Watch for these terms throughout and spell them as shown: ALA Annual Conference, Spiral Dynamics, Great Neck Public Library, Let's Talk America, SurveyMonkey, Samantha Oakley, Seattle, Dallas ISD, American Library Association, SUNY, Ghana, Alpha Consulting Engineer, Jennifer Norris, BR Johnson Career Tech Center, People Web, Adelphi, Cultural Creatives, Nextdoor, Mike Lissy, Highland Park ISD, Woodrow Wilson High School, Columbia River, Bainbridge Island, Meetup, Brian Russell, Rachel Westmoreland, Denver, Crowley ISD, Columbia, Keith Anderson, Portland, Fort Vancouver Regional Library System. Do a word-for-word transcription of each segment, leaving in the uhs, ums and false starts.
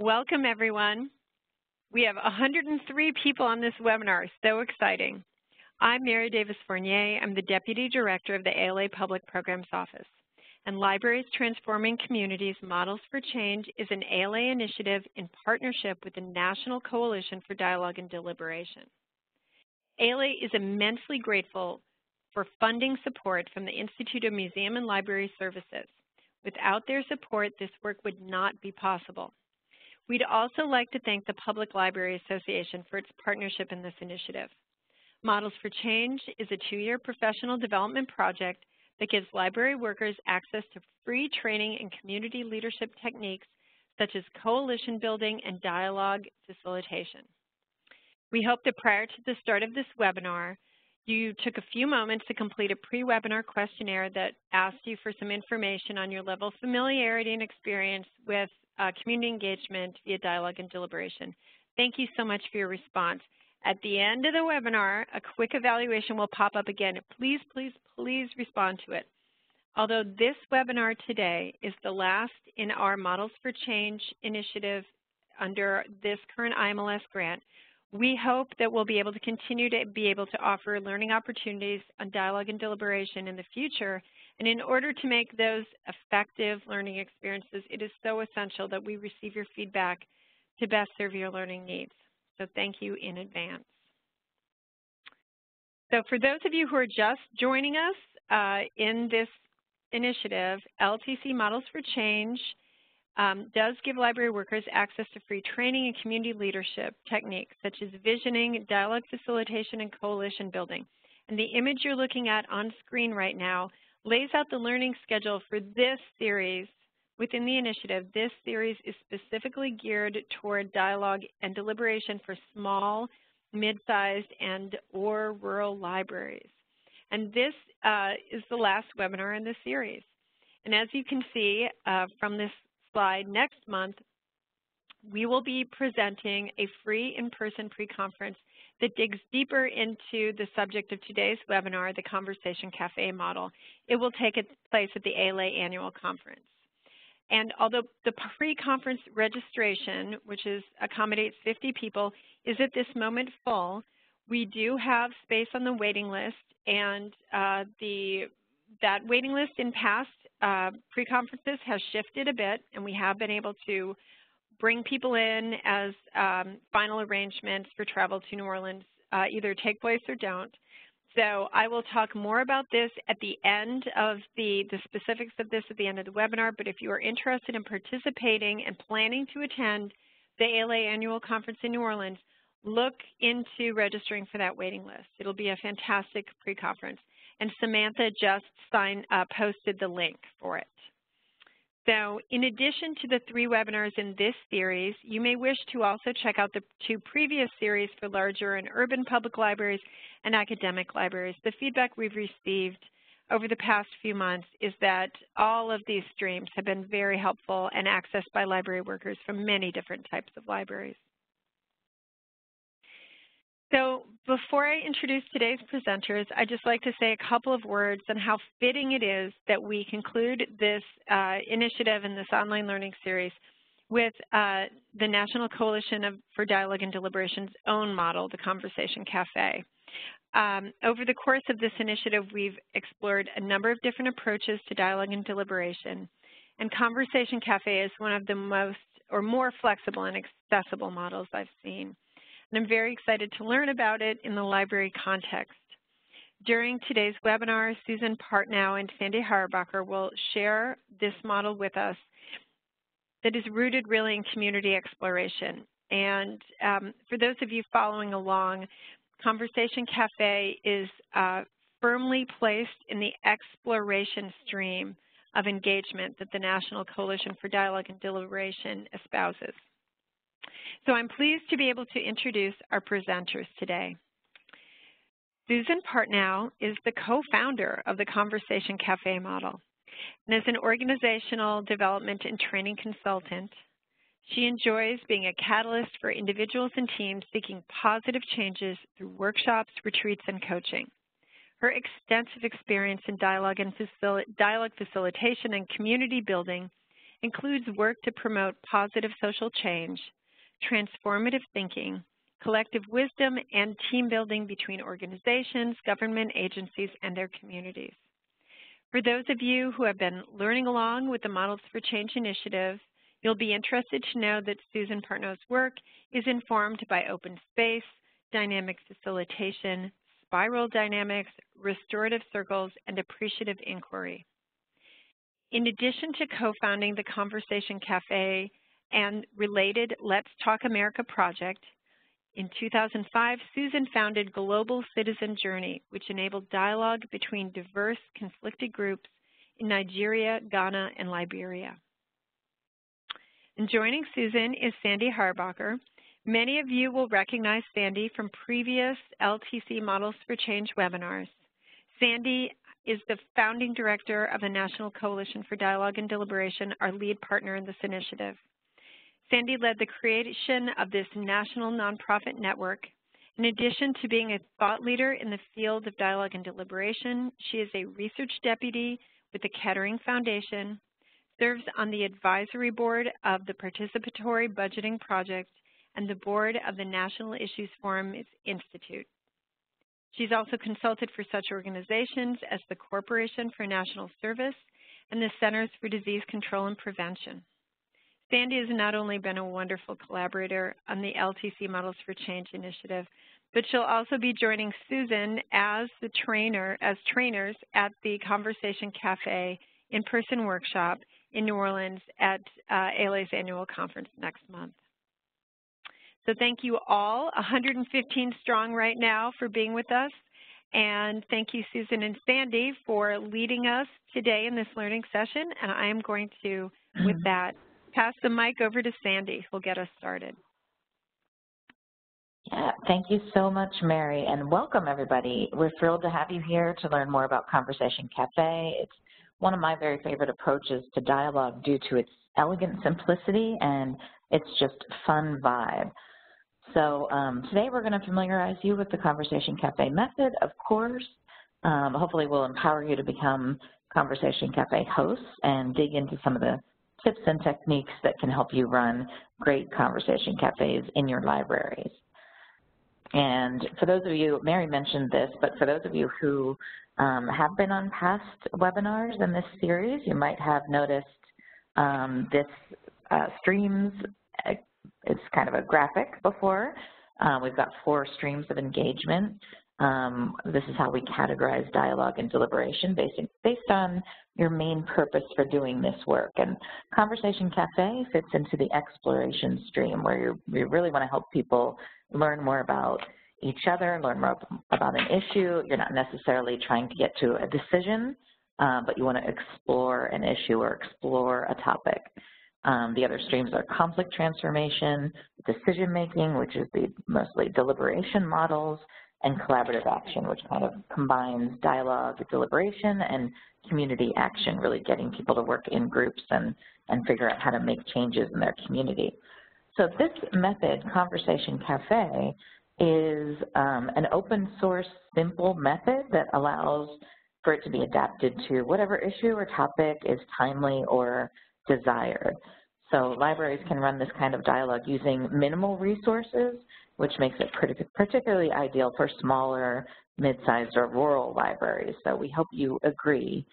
Welcome, everyone. We have one hundred three people on this webinar. So exciting. I'm Mary Davis Fournier. I'm the Deputy Director of the A L A Public Programs Office. And Libraries Transforming Communities Models for Change is an A L A initiative in partnership with the National Coalition for Dialogue and Deliberation. A L A is immensely grateful for funding support from the Institute of Museum and Library Services. Without their support, this work would not be possible. We'd also like to thank the Public Library Association for its partnership in this initiative. Models for Change is a two-year professional development project that gives library workers access to free training and community leadership techniques such as coalition building and dialogue facilitation. We hope that prior to the start of this webinar, you took a few moments to complete a pre-webinar questionnaire that asked you for some information on your level of familiarity and experience with Uh, community engagement via dialogue and deliberation. Thank you so much for your response. At the end of the webinar, a quick evaluation will pop up again. Please, please, please respond to it. Although this webinar today is the last in our Models for Change initiative under this current I M L S grant, we hope that we'll be able to continue to be able to offer learning opportunities on dialogue and deliberation in the future. And in order to make those effective learning experiences, it is so essential that we receive your feedback to best serve your learning needs. So thank you in advance. So for those of you who are just joining us uh, in this initiative, L T C Models for Change um, does give library workers access to free training and community leadership techniques such as visioning, dialogue facilitation, and coalition building. And the image you're looking at on screen right now lays out the learning schedule for this series within the initiative. This series is specifically geared toward dialogue and deliberation for small, mid-sized, and or rural libraries. And this uh, is the last webinar in this series. And as you can see uh, from this slide, next month, we will be presenting a free in-person pre-conference that digs deeper into the subject of today's webinar, the Conversation Café model. It will take place at the A L A Annual Conference. And although the pre-conference registration, which is accommodates fifty people, is at this moment full, we do have space on the waiting list, and uh, the, that waiting list in past uh, pre-conferences has shifted a bit, and we have been able to bring people in as um, final arrangements for travel to New Orleans uh, either take place or don't. So I will talk more about this at the end of the, the specifics of this at the end of the webinar, but if you are interested in participating and planning to attend the A L A Annual Conference in New Orleans, look into registering for that waiting list. It'll be a fantastic pre-conference. And Samantha just signed, uh, posted the link for it. So in addition to the three webinars in this series, you may wish to also check out the two previous series for larger and urban public libraries and academic libraries. The feedback we've received over the past few months is that all of these streams have been very helpful and accessed by library workers from many different types of libraries. So before I introduce today's presenters, I'd just like to say a couple of words on how fitting it is that we conclude this uh, initiative and this online learning series with uh, the National Coalition of, for Dialogue and Deliberation's own model, the Conversation Café. Um, over the course of this initiative, we've explored a number of different approaches to dialogue and deliberation, and Conversation Café is one of the most or more flexible and accessible models I've seen. And I'm very excited to learn about it in the library context. During today's webinar, Susan Partnow and Sandy Heierbacher will share this model with us that is rooted really in community exploration. And um, for those of you following along, Conversation Café is uh, firmly placed in the exploration stream of engagement that the National Coalition for Dialogue and Deliberation espouses. So I'm pleased to be able to introduce our presenters today. Susan Partnow is the co-founder of the Conversation Café model, and as an organizational development and training consultant, she enjoys being a catalyst for individuals and teams seeking positive changes through workshops, retreats, and coaching. Her extensive experience in dialogue and facil- dialogue facilitation and community building, includes work to promote positive social change, transformative thinking, collective wisdom, and team building between organizations, government agencies, and their communities. For those of you who have been learning along with the Models for Change initiative, you'll be interested to know that Susan Partnow's work is informed by open space, dynamic facilitation, spiral dynamics, restorative circles, and appreciative inquiry. In addition to co-founding the Conversation Café and related Let's Talk America project, in two thousand five, Susan founded Global Citizen Journey, which enabled dialogue between diverse, conflicted groups in Nigeria, Ghana, and Liberia. And joining Susan is Sandy Heierbacher. Many of you will recognize Sandy from previous L T C Models for Change webinars. Sandy is the founding director of the National Coalition for Dialogue and Deliberation, our lead partner in this initiative. Sandy led the creation of this national nonprofit network. In addition to being a thought leader in the field of dialogue and deliberation, she is a research deputy with the Kettering Foundation, serves on the advisory board of the Participatory Budgeting Project, and the board of the National Issues Forum Institute. She's also consulted for such organizations as the Corporation for National Service and the Centers for Disease Control and Prevention. Sandy has not only been a wonderful collaborator on the L T C Models for Change initiative, but she'll also be joining Susan as the trainer, as trainers at the Conversation Cafe in-person workshop in New Orleans at uh, A L A's Annual Conference next month. So thank you all, one hundred fifteen strong right now, for being with us. And thank you, Susan and Sandy, for leading us today in this learning session. And I am going to, with that, pass the mic over to Sandy, who'll get us started. Yeah, thank you so much, Mary, and welcome everybody. We're thrilled to have you here to learn more about Conversation Cafe. It's one of my very favorite approaches to dialogue due to its elegant simplicity and it's just fun vibe. So um, today we're going to familiarize you with the Conversation Cafe method, of course. Um, hopefully we'll empower you to become Conversation Cafe hosts and dig into some of the tips and techniques that can help you run great Conversation Cafes in your libraries. And for those of you, Mary mentioned this, but for those of you who um, have been on past webinars in this series, you might have noticed um, this uh, streams, uh, it's kind of a graphic before. Uh, we've got four streams of engagement. Um, this is how we categorize dialogue and deliberation based, based on your main purpose for doing this work. And Conversation Cafe fits into the exploration stream where you, you really want to help people learn more about each other, learn more about an issue. You're not necessarily trying to get to a decision, uh, but you want to explore an issue or explore a topic. Um, the other streams are conflict transformation, decision-making, which is the mostly deliberation models, and collaborative action, which kind of combines dialogue, deliberation, and community action, really getting people to work in groups and, and figure out how to make changes in their community. So this method, Conversation Cafe, is um, an open source, simple method that allows for it to be adapted to whatever issue or topic is timely or desired. So libraries can run this kind of dialogue using minimal resources, which makes it particularly ideal for smaller, mid-sized, or rural libraries. So we hope you agree.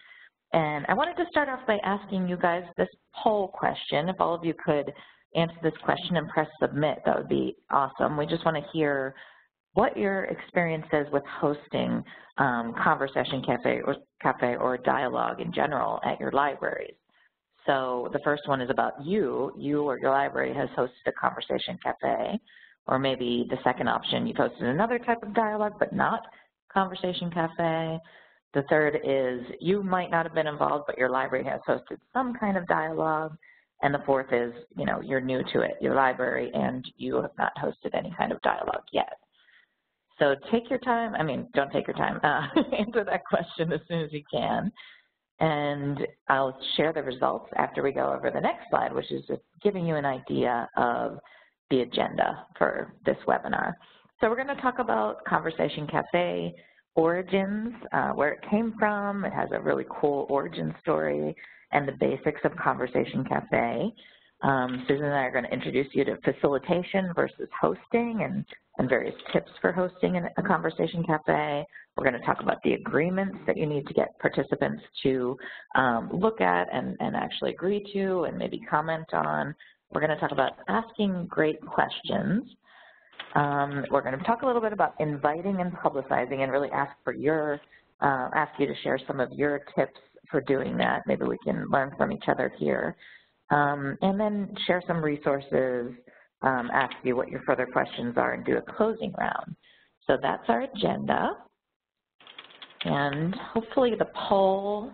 And I wanted to start off by asking you guys this poll question. If all of you could answer this question and press submit, that would be awesome. We just want to hear what your experience is with hosting um, Conversation Cafe or, Cafe or dialogue in general at your libraries. So the first one is about you. You or your library has hosted a Conversation Cafe. Or maybe the second option, you've hosted another type of dialogue, but not Conversation Cafe. The third is you might not have been involved, but your library has hosted some kind of dialogue. And the fourth is, you know, you're new to it, your library, and you have not hosted any kind of dialogue yet. So take your time. I mean, don't take your time. Uh, answer that question as soon as you can. And I'll share the results after we go over the next slide, which is just giving you an idea of the agenda for this webinar. So we're going to talk about Conversation Cafe origins, uh, where it came from. It has a really cool origin story and the basics of Conversation Cafe. Um, Susan and I are going to introduce you to facilitation versus hosting and, and various tips for hosting in a Conversation Cafe. We're going to talk about the agreements that you need to get participants to um, look at and, and actually agree to and maybe comment on. We're going to talk about asking great questions. Um, we're going to talk a little bit about inviting and publicizing and really ask for your, uh, ask you to share some of your tips for doing that. Maybe we can learn from each other here. Um, and then share some resources, um, ask you what your further questions are, and do a closing round. So that's our agenda. And hopefully the poll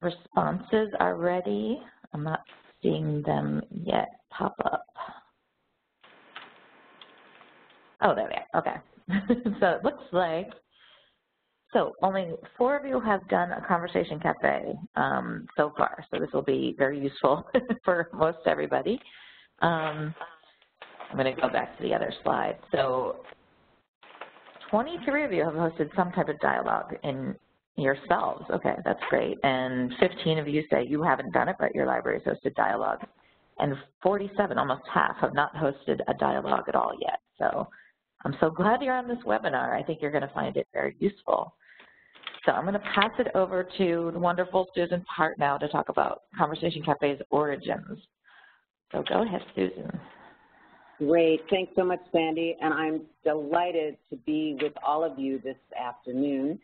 responses are ready. I'm not seeing them yet pop up. Oh, there we are. Okay. So it looks like, so only four of you have done a Conversation Cafe um, so far. So this will be very useful for most everybody. Um, I'm going to go back to the other slide. So twenty-three of you have hosted some type of dialogue in yourselves. Okay, that's great. And fifteen of you say you haven't done it, but your library has hosted dialogue. And forty-seven, almost half, have not hosted a dialogue at all yet. So I'm so glad you're on this webinar. I think you're going to find it very useful. So I'm going to pass it over to the wonderful Susan Partnow to talk about Conversation Cafe's origins. So go ahead, Susan. Great. Thanks so much, Sandy. And I'm delighted to be with all of you this afternoon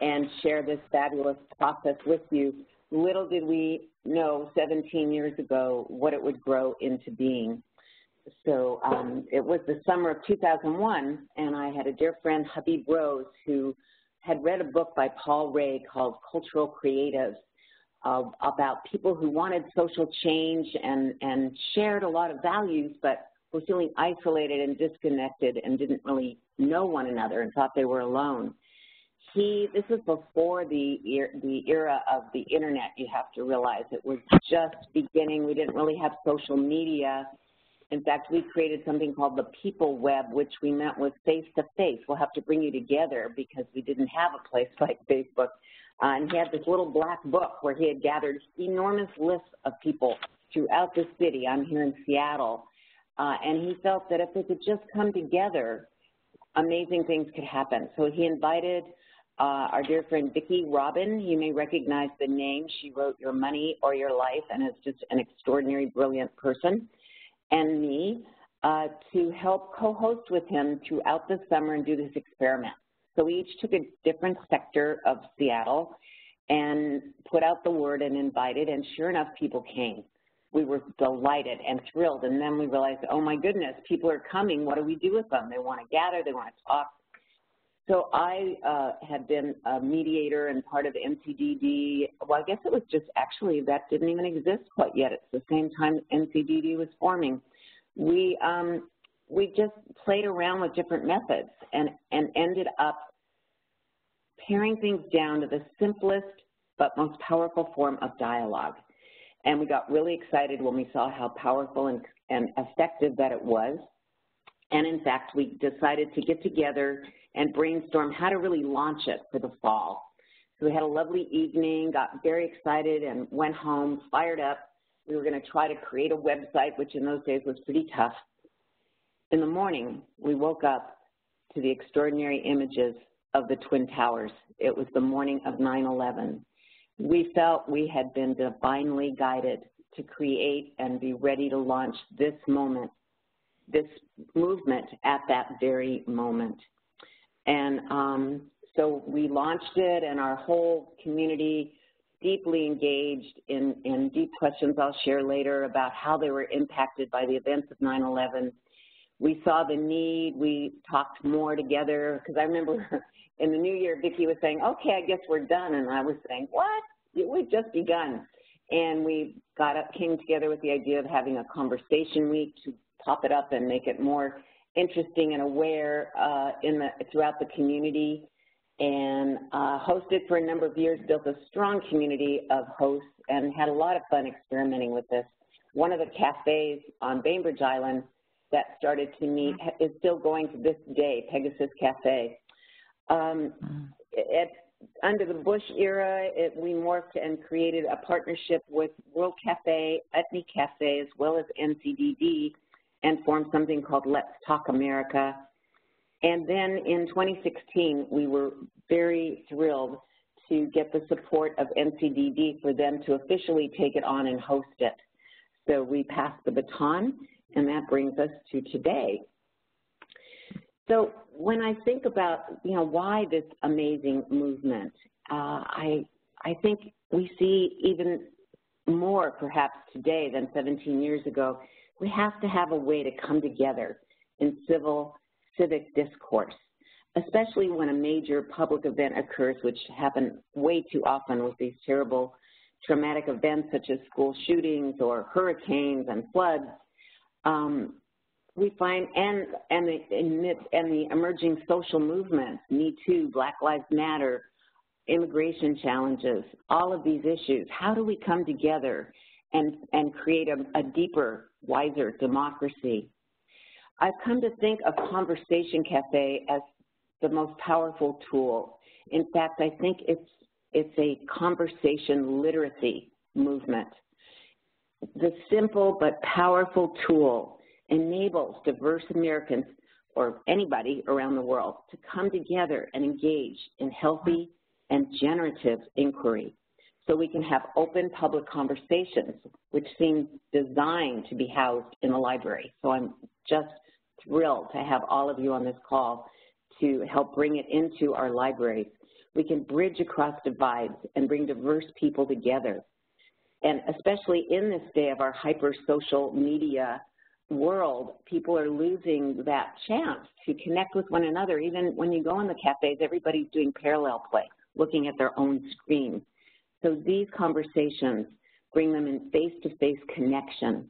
and share this fabulous process with you. Little did we know seventeen years ago what it would grow into being. So um, it was the summer of two thousand one, and I had a dear friend, Habib Rose, who had read a book by Paul Ray called Cultural Creatives uh, about people who wanted social change and, and shared a lot of values but were feeling isolated and disconnected and didn't really know one another and thought they were alone. He, this was before the, the era of the internet, you have to realize. It was just beginning. We didn't really have social media. In fact, we created something called the People Web, which we meant was face-to-face. We'll have to bring you together because we didn't have a place like Facebook. Uh, and he had this little black book where he had gathered enormous lists of people throughout the city. I'm here in Seattle. Uh, and he felt that if they could just come together, amazing things could happen. So he invited uh, our dear friend Vicki Robin. You may recognize the name. She wrote Your Money or Your Life and is just an extraordinary, brilliant person. And me uh, to help co-host with him throughout the summer and do this experiment. So we each took a different sector of Seattle and put out the word and invited, and sure enough, people came. We were delighted and thrilled, and then we realized, oh my goodness, people are coming. What do we do with them? They want to gather, they want to talk. So I uh, had been a mediator and part of N C D D. Well, I guess it was just actually that didn't even exist quite yet. It's the same time N C D D was forming. We um, we just played around with different methods and, and ended up paring things down to the simplest but most powerful form of dialogue. And we got really excited when we saw how powerful and, and effective that it was. And in fact, we decided to get together and brainstorm how to really launch it for the fall. So we had a lovely evening, got very excited and went home, fired up. We were going to try to create a website, which in those days was pretty tough. In the morning, we woke up to the extraordinary images of the Twin Towers. It was the morning of nine eleven. We felt we had been divinely guided to create and be ready to launch this moment, this movement at that very moment. And um, so we launched it, and our whole community deeply engaged in, in deep questions I'll share later about how they were impacted by the events of nine eleven. We saw the need. We talked more together, because I remember in the new year, Vicki was saying, okay, I guess we're done, and I was saying, what? We've just begun. And we got up, came together with the idea of having a conversation week to pop it up and make it more interesting and aware uh, in the, throughout the community, and uh, hosted for a number of years, built a strong community of hosts, and had a lot of fun experimenting with this. One of the cafes on Bainbridge Island that started to meet is still going to this day, Pegasus Cafe. Um, it, under the Bush era, it, we morphed and created a partnership with World Cafe, Utney Cafe, as well as N C D D, and formed something called Let's Talk America. And then in twenty sixteen, we were very thrilled to get the support of N C D D for them to officially take it on and host it. So we passed the baton, and that brings us to today. So when I think about, you know, why this amazing movement, uh, I, I think we see even more perhaps today than seventeen years ago, we have to have a way to come together in civil, civic discourse, especially when a major public event occurs, which happen way too often with these terrible traumatic events such as school shootings or hurricanes and floods. Um, we find, and, and, the, and the emerging social movements, Me Too, Black Lives Matter, immigration challenges, all of these issues, how do we come together and, and create a, a deeper, wiser democracy? I've come to think of Conversation Cafe as the most powerful tool. In fact, I think it's, it's a conversation literacy movement. The simple but powerful tool enables diverse Americans or anybody around the world to come together and engage in healthy and generative inquiry so we can have open public conversations, which seem designed to be housed in the library. So I'm just thrilled to have all of you on this call to help bring it into our libraries. We can bridge across divides and bring diverse people together. And especially in this day of our hyper-social media world, people are losing that chance to connect with one another. Even when you go in the cafes, everybody's doing parallel play, looking at their own screen. So these conversations bring them in face-to-face connection,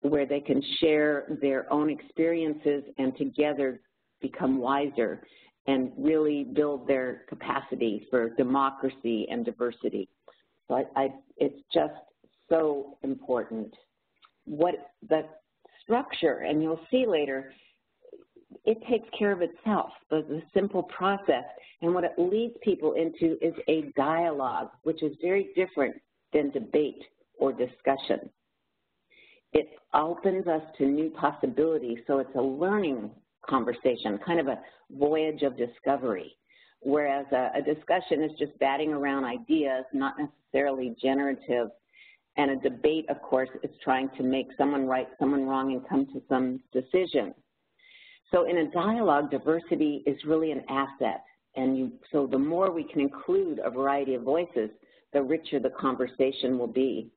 where they can share their own experiences and together become wiser and really build their capacity for democracy and diversity. So I, I, it's just so important. What the structure, and you'll see later, it takes care of itself, the, the simple process. And what it leads people into is a dialogue, which is very different than debate or discussion. It opens us to new possibilities, so it's a learning conversation, kind of a voyage of discovery, whereas a, a discussion is just batting around ideas, not necessarily generative, and a debate, of course, is trying to make someone right, someone wrong, and come to some decision. So in a dialogue, diversity is really an asset, and you, so the more we can include a variety of voices, the richer the conversation will be.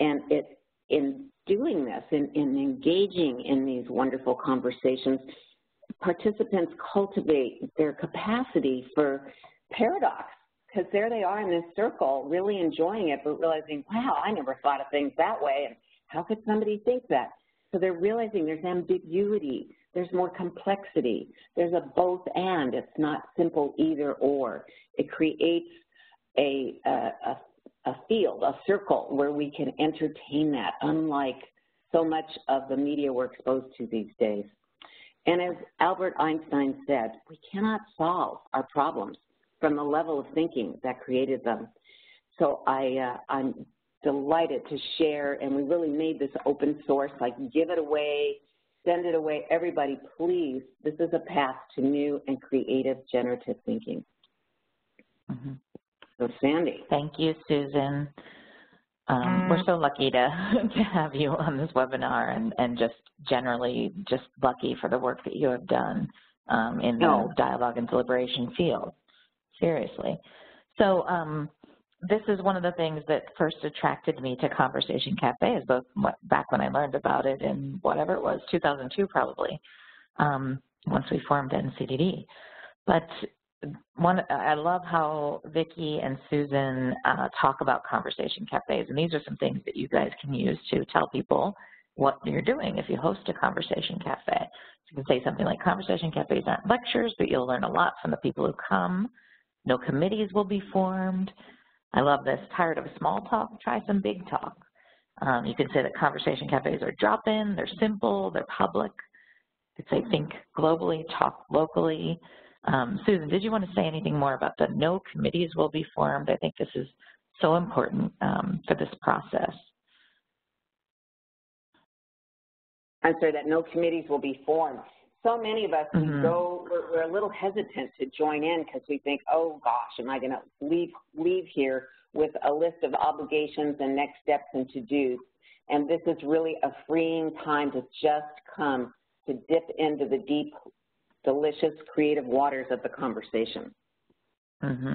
And it, in doing this, in, in engaging in these wonderful conversations, participants cultivate their capacity for paradox, because there they are in this circle, really enjoying it, but realizing, wow, I never thought of things that way, and how could somebody think that? So they're realizing there's ambiguity, there's more complexity, there's a both and, it's not simple either or. It creates a, a, a, a field, a circle, where we can entertain that, unlike so much of the media we're exposed to these days. And as Albert Einstein said, we cannot solve our problems from the level of thinking that created them. So I, uh, I'm delighted to share, and we really made this open source, like give it away, send it away. Everybody, please, this is a path to new and creative generative thinking. Mm-hmm. So Sandy. Thank you, Susan. Um, we're so lucky to, to have you on this webinar, and, and just generally just lucky for the work that you have done um, in the oh. dialogue and deliberation field, seriously. So um, this is one of the things that first attracted me to Conversation Cafe, is both back when I learned about it in whatever it was, two thousand two probably, um, once we formed N C D D. But One, I love how Vicki and Susan uh, talk about conversation cafes, and these are some things that you guys can use to tell people what you're doing if you host a conversation cafe. So you can say something like, conversation cafes aren't lectures, but you'll learn a lot from the people who come. No committees will be formed. I love this. Tired of small talk? Try some big talk. Um, you can say that conversation cafes are drop-in, they're simple, they're public. You could say think globally, talk locally. Um, Susan, did you want to say anything more about the no committees will be formed? I think this is so important um, for this process. I'm sorry, that no committees will be formed. So many of us, mm-hmm. we go, we're, we're a little hesitant to join in because we think, oh gosh, am I going to leave, leave here with a list of obligations and next steps and to-dos. And this is really a freeing time to just come to dip into the deep, delicious, creative waters of the conversation. Mm-hmm.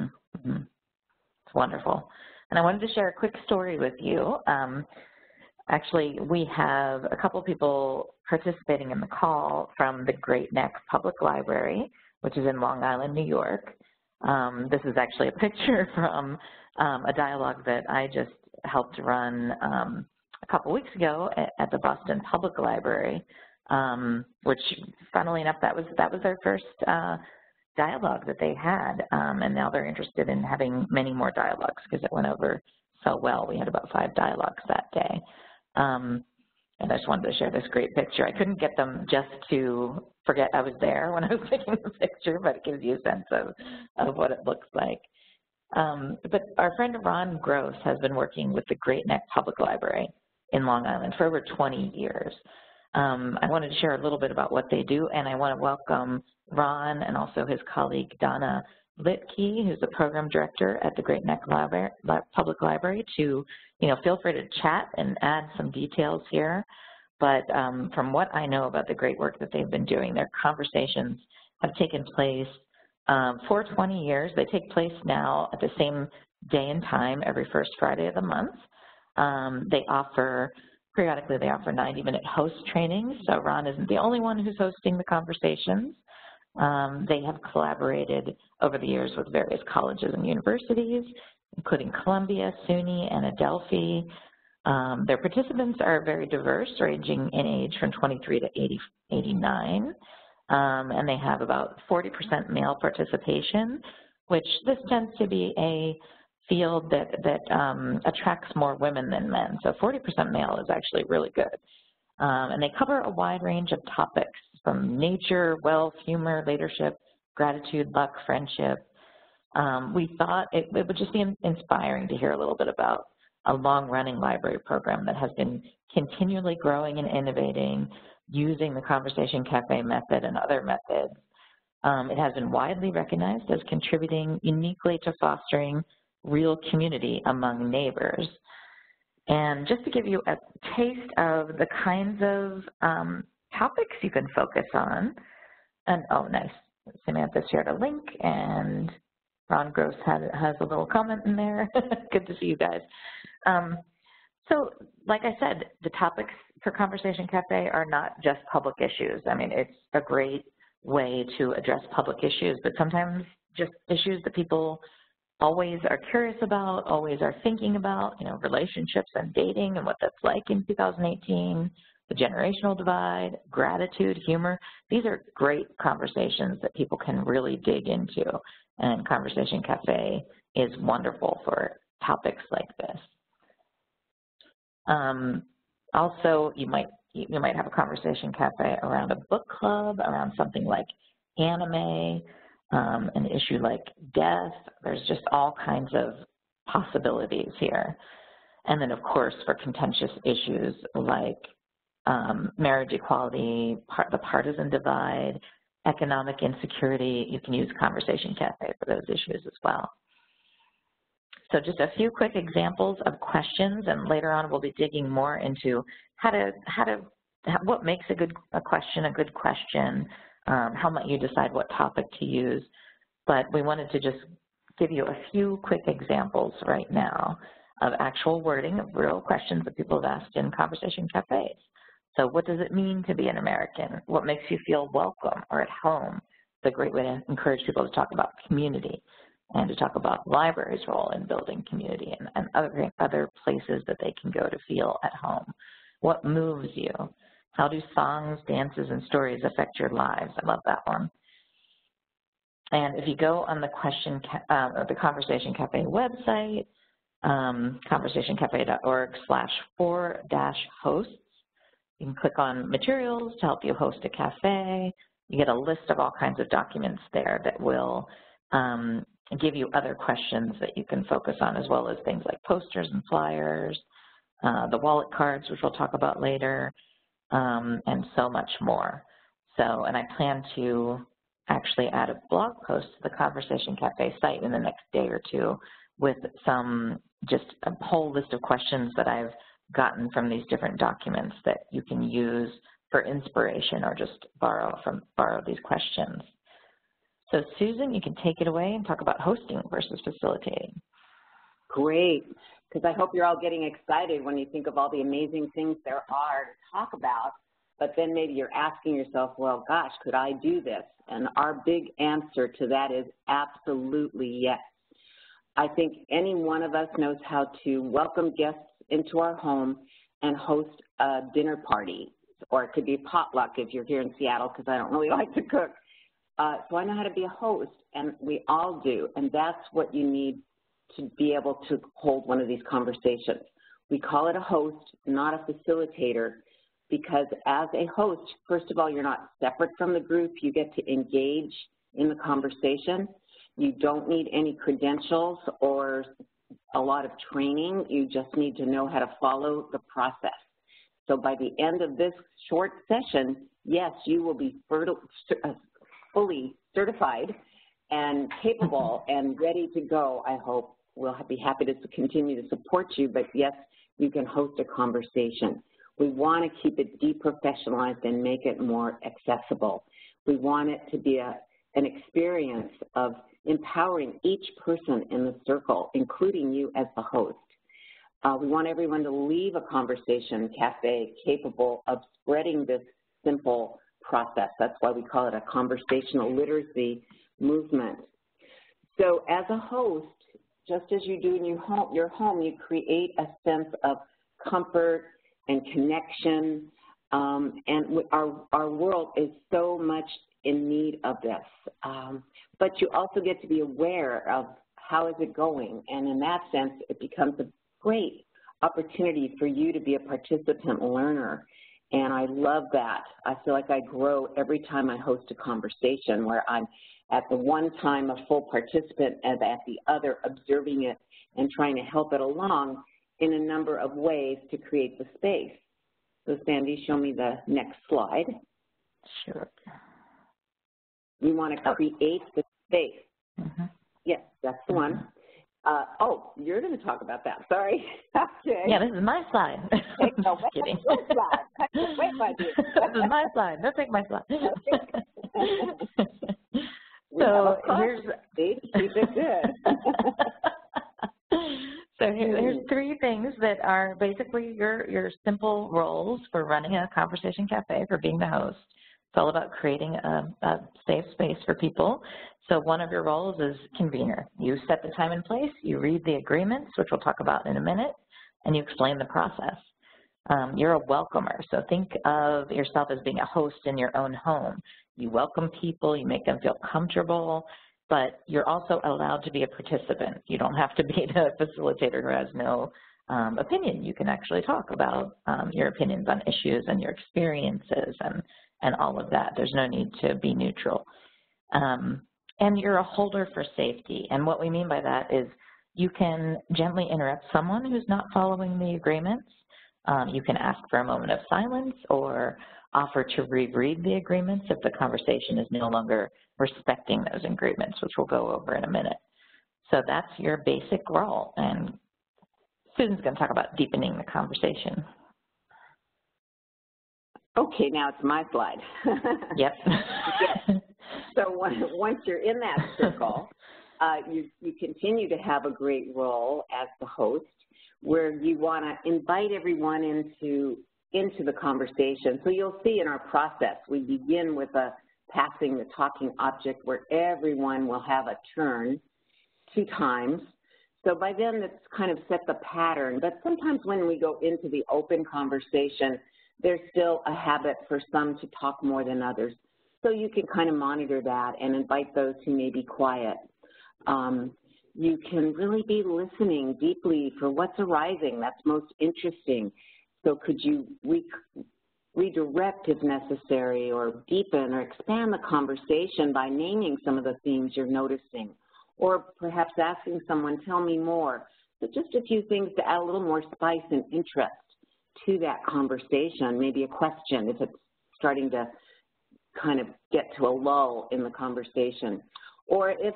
Mm-hmm. It's wonderful. And I wanted to share a quick story with you. Um, Actually, we have a couple people participating in the call from the Great Neck Public Library, which is in Long Island, New York. Um, this is actually a picture from um, a dialogue that I just helped run um, a couple weeks ago at, at the Boston Public Library, um, which, funnily enough, that was, that was their first uh, dialogue that they had, um, and now they're interested in having many more dialogues because it went over so well. We had about five dialogues that day. Um, and I just wanted to share this great picture. I couldn't get them just to forget I was there when I was taking the picture, but it gives you a sense of, of what it looks like. Um, but our friend Ron Gross has been working with the Great Neck Public Library in Long Island for over twenty years. Um, I wanted to share a little bit about what they do, and I want to welcome Ron and also his colleague Donna Litke, who's the program director at the Great Neck Library, Public Library, to, you know, feel free to chat and add some details here. But um, from what I know about the great work that they've been doing, their conversations have taken place um, for twenty years. They take place now at the same day and time every first Friday of the month. Um, they offer, periodically they offer ninety minute host trainings, so Ron isn't the only one who's hosting the conversations. Um, they have collaborated over the years with various colleges and universities, including Columbia, SUNY, and Adelphi. Um, their participants are very diverse, ranging in age from twenty-three to eighty-nine, um, and they have about forty percent male participation, which this tends to be a field that, that um, attracts more women than men, so forty percent male is actually really good. Um, and they cover a wide range of topics, from nature, wealth, humor, leadership, gratitude, luck, friendship. Um, we thought it, it would just be inspiring to hear a little bit about a long-running library program that has been continually growing and innovating, using the Conversation Cafe method and other methods. Um, it has been widely recognized as contributing uniquely to fostering real community among neighbors. And just to give you a taste of the kinds of um, topics you can focus on, and oh, nice, Samantha shared a link, and Ron Gross had, has a little comment in there. Good to see you guys. Um, so, like I said, the topics for Conversation Cafe are not just public issues. I mean, it's a great way to address public issues, but sometimes just issues that people always are curious about, always are thinking about, you know, relationships and dating and what that's like in two thousand eighteen, the generational divide, gratitude, humor. These are great conversations that people can really dig into, and Conversation Cafe is wonderful for topics like this. Um, also, you might, you might have a Conversation Cafe around a book club, around something like anime, Um, an issue like death. There's just all kinds of possibilities here. And then, of course, for contentious issues like um, marriage equality, part, the partisan divide, economic insecurity, you can use Conversation Cafe for those issues as well. So just a few quick examples of questions, and later on we'll be digging more into how to, how to, what makes a good a question a good question, Um, how might you decide what topic to use, but we wanted to just give you a few quick examples right now of actual wording of real questions that people have asked in conversation cafes. So what does it mean to be an American? What makes you feel welcome or at home? It's a great way to encourage people to talk about community and to talk about libraries' role in building community and, and other, other places that they can go to feel at home. What moves you? How do songs, dances, and stories affect your lives? I love that one. And if you go on the question uh, or the Conversation Cafe website, um, conversation cafe dot org slash four dash hosts, you can click on materials to help you host a cafe. You get a list of all kinds of documents there that will um, give you other questions that you can focus on, as well as things like posters and flyers, uh, the wallet cards, which we'll talk about later, um, and so much more. So, and I plan to actually add a blog post to the Conversation Cafe site in the next day or two with some, just a whole list of questions that I've gotten from these different documents that you can use for inspiration or just borrow from borrow these questions. So Susan, you can take it away and talk about hosting versus facilitating. Great, because I hope you're all getting excited when you think of all the amazing things there are to talk about, but then maybe you're asking yourself, well, gosh, could I do this? And our big answer to that is absolutely yes. I think any one of us knows how to welcome guests into our home and host a dinner party, or it could be potluck if you're here in Seattle, because I don't really like to cook. Uh, so I know how to be a host, and we all do, and that's what you need to be able to hold one of these conversations. We call it a host, not a facilitator, because as a host, first of all, you're not separate from the group. You get to engage in the conversation. You don't need any credentials or a lot of training. You just need to know how to follow the process. So by the end of this short session, yes, you will be fertile, uh, fully certified and capable and ready to go, I hope. We'll be happy to continue to support you, but yes, you can host a conversation. We want to keep it deprofessionalized and make it more accessible. We want it to be a, an experience of empowering each person in the circle, including you as the host. Uh, we want everyone to leave a Conversation Cafe capable of spreading this simple process. That's why we call it a conversational literacy movement. So as a host, just as you do in your home, your home you create a sense of comfort and connection, um, and our, our world is so much in need of this. Um, but you also get to be aware of how is it going, and in that sense, it becomes a great opportunity for you to be a participant learner, and I love that. I feel like I grow every time I host a conversation where I'm at the one time a full participant and at the other observing it and trying to help it along in a number of ways to create the space. So Sandy, show me the next slide. Sure. We want to create the space. Mm-hmm. Yes, that's the mm-hmm. one. Uh, oh, you're going to talk about that. Sorry. Okay. Yeah, this is my slide. Take no, Just kidding. Slide. Wait, my dear. This is my slide. Don't take my slide. Okay. So here's keep it good. So here, here's three things that are basically your your simple roles for running a Conversation Cafe, for being the host. It's all about creating a, a safe space for people. So one of your roles is convener. You set the time and place, you read the agreements, which we'll talk about in a minute, and you explain the process. Um, you're a welcomer, so think of yourself as being a host in your own home. You welcome people, you make them feel comfortable, but you're also allowed to be a participant. You don't have to be the facilitator who has no um, opinion. You can actually talk about um, your opinions on issues and your experiences and and all of that. There's no need to be neutral. Um, and you're a holder for safety. And what we mean by that is you can gently interrupt someone who's not following the agreements. Um, you can ask for a moment of silence or offer to reread the agreements if the conversation is no longer respecting those agreements, which we'll go over in a minute. So that's your basic role. And Susan's going to talk about deepening the conversation. Okay, now it's my slide. Yep. Yes. So once you're in that circle, uh, you, you continue to have a great role as the host where you want to invite everyone into, into the conversation. So you'll see in our process, we begin with a passing the talking object where everyone will have a turn two times. So by then, that's kind of set the pattern. But sometimes when we go into the open conversation, there's still a habit for some to talk more than others. So you can kind of monitor that and invite those who may be quiet. Um, you can really be listening deeply for what's arising that's most interesting. So could you re redirect if necessary, or deepen or expand the conversation by naming some of the themes you're noticing, or perhaps asking someone, tell me more. So just a few things to add a little more spice and interest to that conversation, maybe a question if it's starting to kind of get to a lull in the conversation. Or if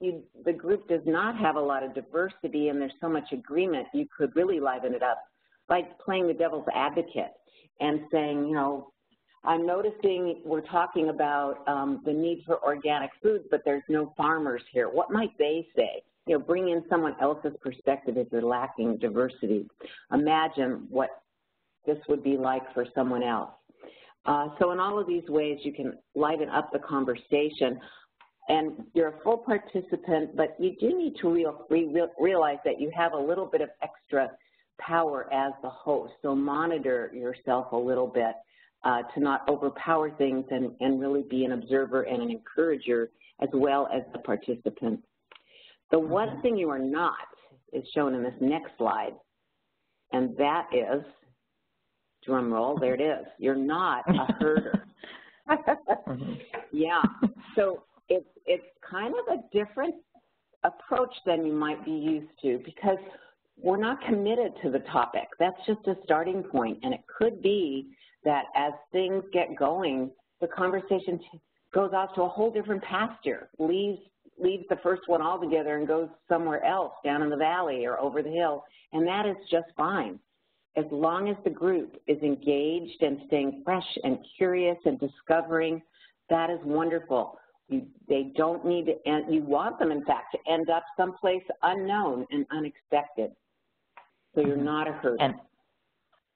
you, the group does not have a lot of diversity and there's so much agreement, you could really liven it up by playing the devil's advocate and saying, you know, I'm noticing we're talking about um, the need for organic food, but there's no farmers here. What might they say? You know, bring in someone else's perspective if you're lacking diversity. Imagine what this would be like for someone else. Uh, so in all of these ways, you can liven up the conversation. And you're a full participant, but you do need to real, real, realize that you have a little bit of extra power as the host. So monitor yourself a little bit uh, to not overpower things and, and really be an observer and an encourager as well as the participant. The one thing you are not is shown in this next slide, and that is, drum roll, there it is, you're not a herder. Yeah, so it's, it's kind of a different approach than you might be used to because we're not committed to the topic. That's just a starting point, and it could be that as things get going, the conversation goes off to a whole different pasture, leaves leaves the first one altogether and goes somewhere else, down in the valley or over the hill, and that is just fine. As long as the group is engaged and staying fresh and curious and discovering, that is wonderful. You, they don't need to end, you want them, in fact, to end up someplace unknown and unexpected. So you're not a herder. And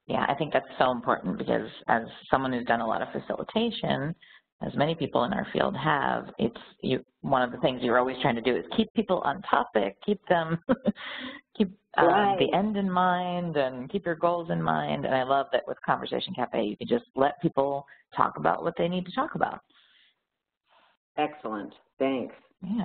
yeah, I think that's so important because as someone who's done a lot of facilitation, as many people in our field have, it's you, one of the things you're always trying to do is keep people on topic, keep them, keep um, right. the end in mind, and keep your goals in mind. And I love that with Conversation Cafe, you can just let people talk about what they need to talk about. Excellent. Thanks. Yeah.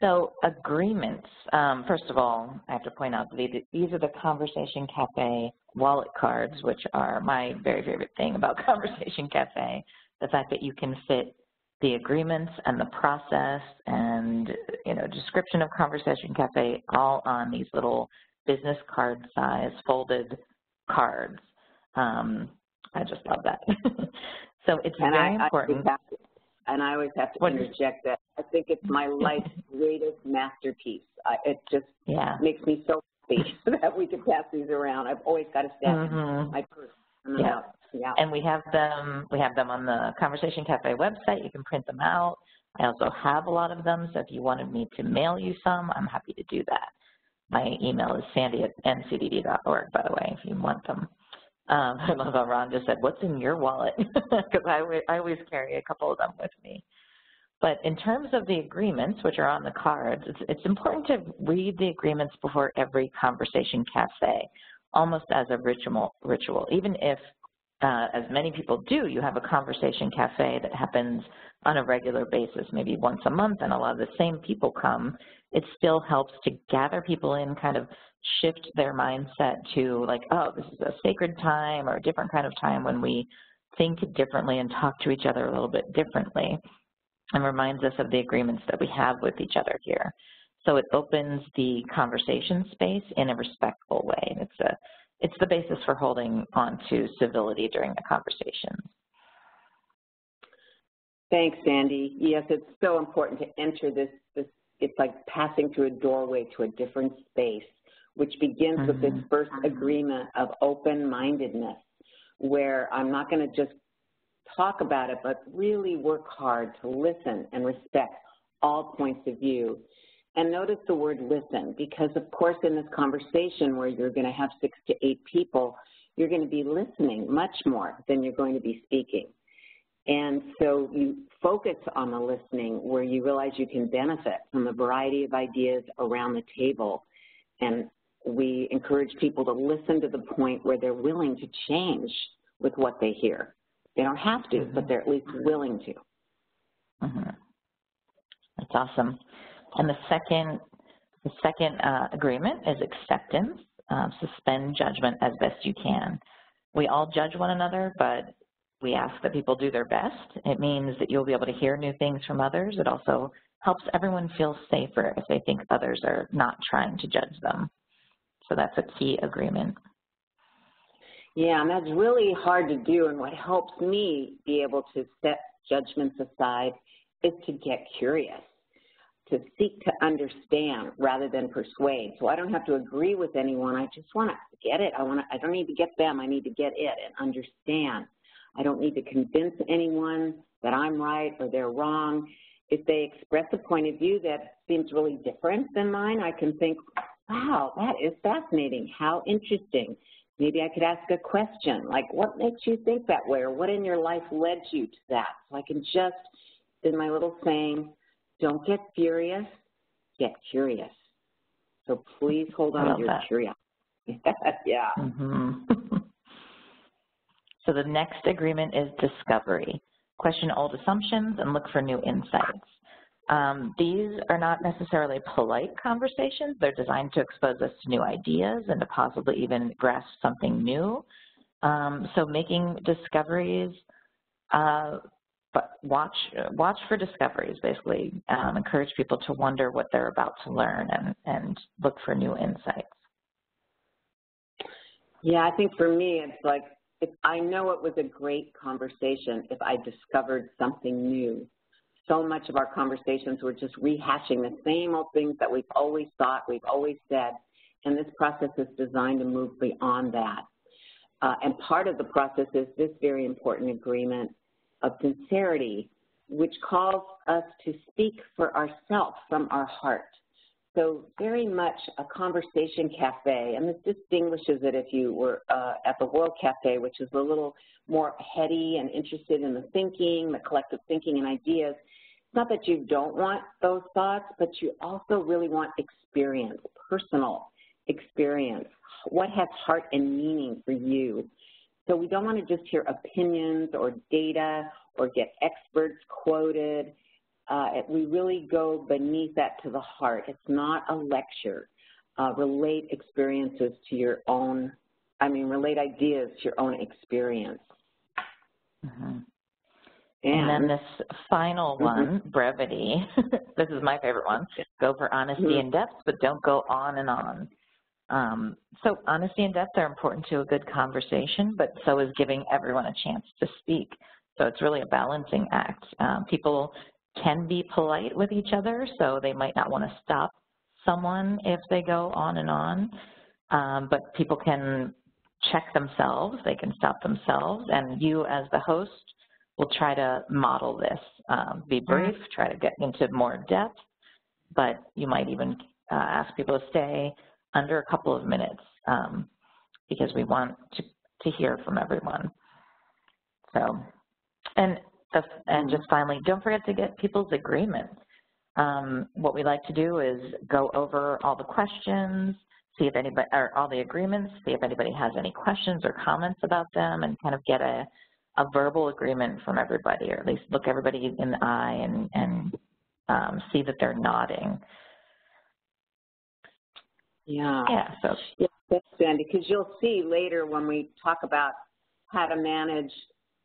So agreements, um, first of all, I have to point out that these are the Conversation Cafe wallet cards, which are my very favorite thing about Conversation Cafe. The fact that you can fit the agreements and the process and, you know, description of Conversation Cafe all on these little business card size folded cards. Um, I just love that. So it's and very I, important. I to, and I always have to what interject that. I think it's my life's greatest masterpiece. I, it just yeah. makes me so happy that we can pass these around. I've always got to stack mm-hmm. in my purse. Yeah. yeah, and we have them. We have them on the Conversation Cafe website. You can print them out. I also have a lot of them, so if you wanted me to mail you some, I'm happy to do that. My email is sandy at n c d d dot org, by the way, if you want them. Um, I love how Ron just said, "What's in your wallet?" Because I, I always carry a couple of them with me. But in terms of the agreements, which are on the cards, it's, it's important to read the agreements before every Conversation Cafe, almost as a ritual, ritual. Even if, uh, as many people do, you have a Conversation Cafe that happens on a regular basis, maybe once a month, and a lot of the same people come, it still helps to gather people in, kind of shift their mindset to like, oh, this is a sacred time or a different kind of time when we think differently and talk to each other a little bit differently, and reminds us of the agreements that we have with each other here. So it opens the conversation space in a respectful way. It's, a, it's the basis for holding on to civility during the conversation. Thanks, Sandy. Yes, it's so important to enter this, this it's like passing through a doorway to a different space, which begins mm-hmm. with this first agreement of open-mindedness, where I'm not going to just talk about it, but really work hard to listen and respect all points of view. And notice the word listen, because of course in this conversation where you're going to have six to eight people, you're going to be listening much more than you're going to be speaking. And so you focus on the listening where you realize you can benefit from the variety of ideas around the table. And we encourage people to listen to the point where they're willing to change with what they hear. They don't have to, mm-hmm. but they're at least willing to. Mm-hmm. That's awesome. And the second, the second uh, agreement is acceptance. Um, suspend judgment as best you can. We all judge one another, but we ask that people do their best. It means that you'll be able to hear new things from others. It also helps everyone feel safer if they think others are not trying to judge them. So that's a key agreement. Yeah, and that's really hard to do, and what helps me be able to set judgments aside is to get curious, to seek to understand rather than persuade. So I don't have to agree with anyone. I just want to get it. I want to, I don't need to get them. I need to get it and understand. I don't need to convince anyone that I'm right or they're wrong. If they express a point of view that seems really different than mine, I can think, wow, that is fascinating. How interesting. Maybe I could ask a question, like what makes you think that way, or what in your life led you to that? So I can just, in my little saying, don't get furious, get curious. So please hold on to your that. curiosity. Yeah. Mm-hmm. So the next agreement is discovery. Question old assumptions and look for new insights. Um, these are not necessarily polite conversations. They're designed to expose us to new ideas and to possibly even grasp something new. Um, so making discoveries, uh, but watch, watch for discoveries, basically. Um, encourage people to wonder what they're about to learn and, and look for new insights. Yeah, I think for me, it's like, if I know it was a great conversation if I discovered something new. So much of our conversations were just rehashing the same old things that we've always thought, we've always said, and this process is designed to move beyond that. Uh, and part of the process is this very important agreement of sincerity, which calls us to speak for ourselves from our heart. So very much a conversation cafe, and this distinguishes it if you were uh, at the World Cafe, which is a little more heady and interested in the thinking, the collective thinking and ideas. It's not that you don't want those thoughts, but you also really want experience, personal experience. What has heart and meaning for you? So we don't want to just hear opinions or data or get experts quoted. Uh, we really go beneath that to the heart. It's not a lecture. Uh, relate experiences to your own, I mean, relate ideas to your own experience. Mm-hmm. And, and then this final one, mm-hmm. brevity. This is my favorite one. Go for honesty mm-hmm. and depth, but don't go on and on. Um, so honesty and depth are important to a good conversation, but so is giving everyone a chance to speak. So it's really a balancing act. Uh, people can be polite with each other, so they might not want to stop someone if they go on and on, um, but people can check themselves, they can stop themselves, and you as the host will try to model this. Um, be brief, try to get into more depth, but you might even uh, ask people to stay under a couple of minutes um, because we want to, to hear from everyone. So, and And just finally, don't forget to get people's agreement. Um, what we like to do is go over all the questions, see if anybody, or all the agreements, see if anybody has any questions or comments about them, and kind of get a, a verbal agreement from everybody, or at least look everybody in the eye and, and um, see that they're nodding. Yeah. Yeah. So. Yeah, Sandy, because you'll see later when we talk about how to manage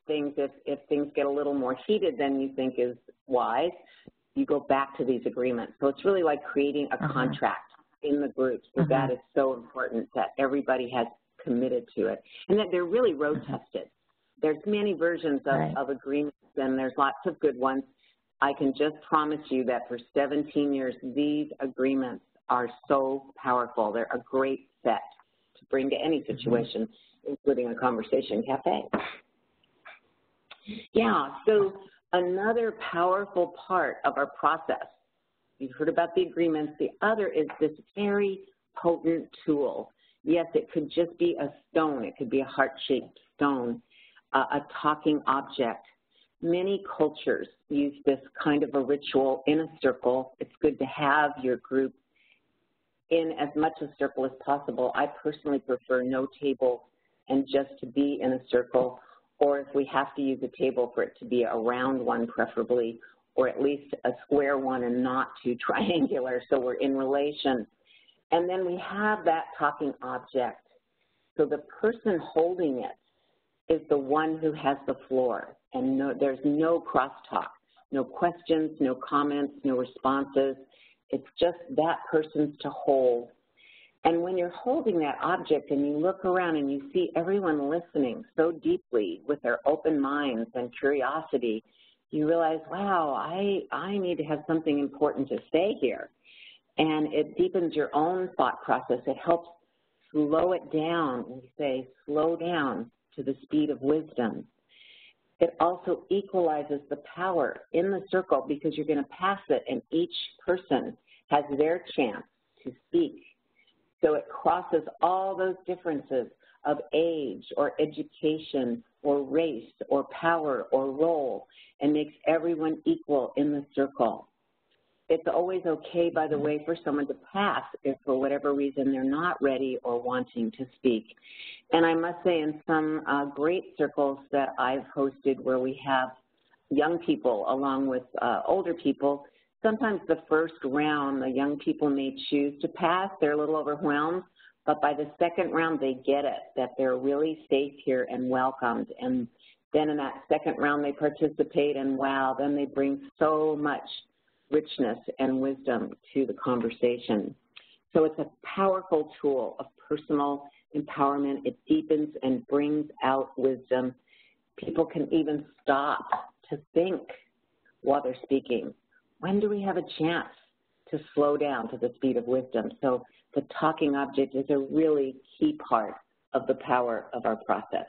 things, if, if things get a little more heated than you think is wise, you go back to these agreements. So it's really like creating a mm-hmm. contract in the group. So mm-hmm. that is so important that everybody has committed to it. And that they're really road mm-hmm. tested. There's many versions of, right. of agreements, and there's lots of good ones. I can just promise you that for seventeen years, these agreements are so powerful. They're a great set to bring to any situation, mm-hmm. including a conversation cafe. Yeah, so another powerful part of our process, you've heard about the agreements, the other is this very potent tool. Yes, it could just be a stone, it could be a heart-shaped stone, uh, a talking object. Many cultures use this kind of a ritual in a circle. It's good to have your group in as much a circle as possible. I personally prefer no table and just to be in a circle, or if we have to use a table, for it to be a round one preferably, or at least a square one and not too triangular, so we're in relation. And then we have that talking object. So the person holding it is the one who has the floor, and no, there's no crosstalk, no questions, no comments, no responses. It's just that person's to hold. And when you're holding that object and you look around and you see everyone listening so deeply with their open minds and curiosity, you realize, wow, I, I need to have something important to say here. And it deepens your own thought process. It helps slow it down. We say, slow down to the speed of wisdom. It also equalizes the power in the circle because you're going to pass it, and each person has their chance to speak. So it crosses all those differences of age or education or race or power or role and makes everyone equal in the circle. It's always okay, by the way, for someone to pass if for whatever reason they're not ready or wanting to speak. And I must say, in some uh, great circles that I've hosted where we have young people along with uh, older people, sometimes the first round, the young people may choose to pass. They're a little overwhelmed, but by the second round, they get it, that they're really safe here and welcomed. And then in that second round, they participate, and wow, then they bring so much richness and wisdom to the conversation. So it's a powerful tool of personal empowerment. It deepens and brings out wisdom. People can even stop to think while they're speaking. When do we have a chance to slow down to the speed of wisdom? So the talking object is a really key part of the power of our process.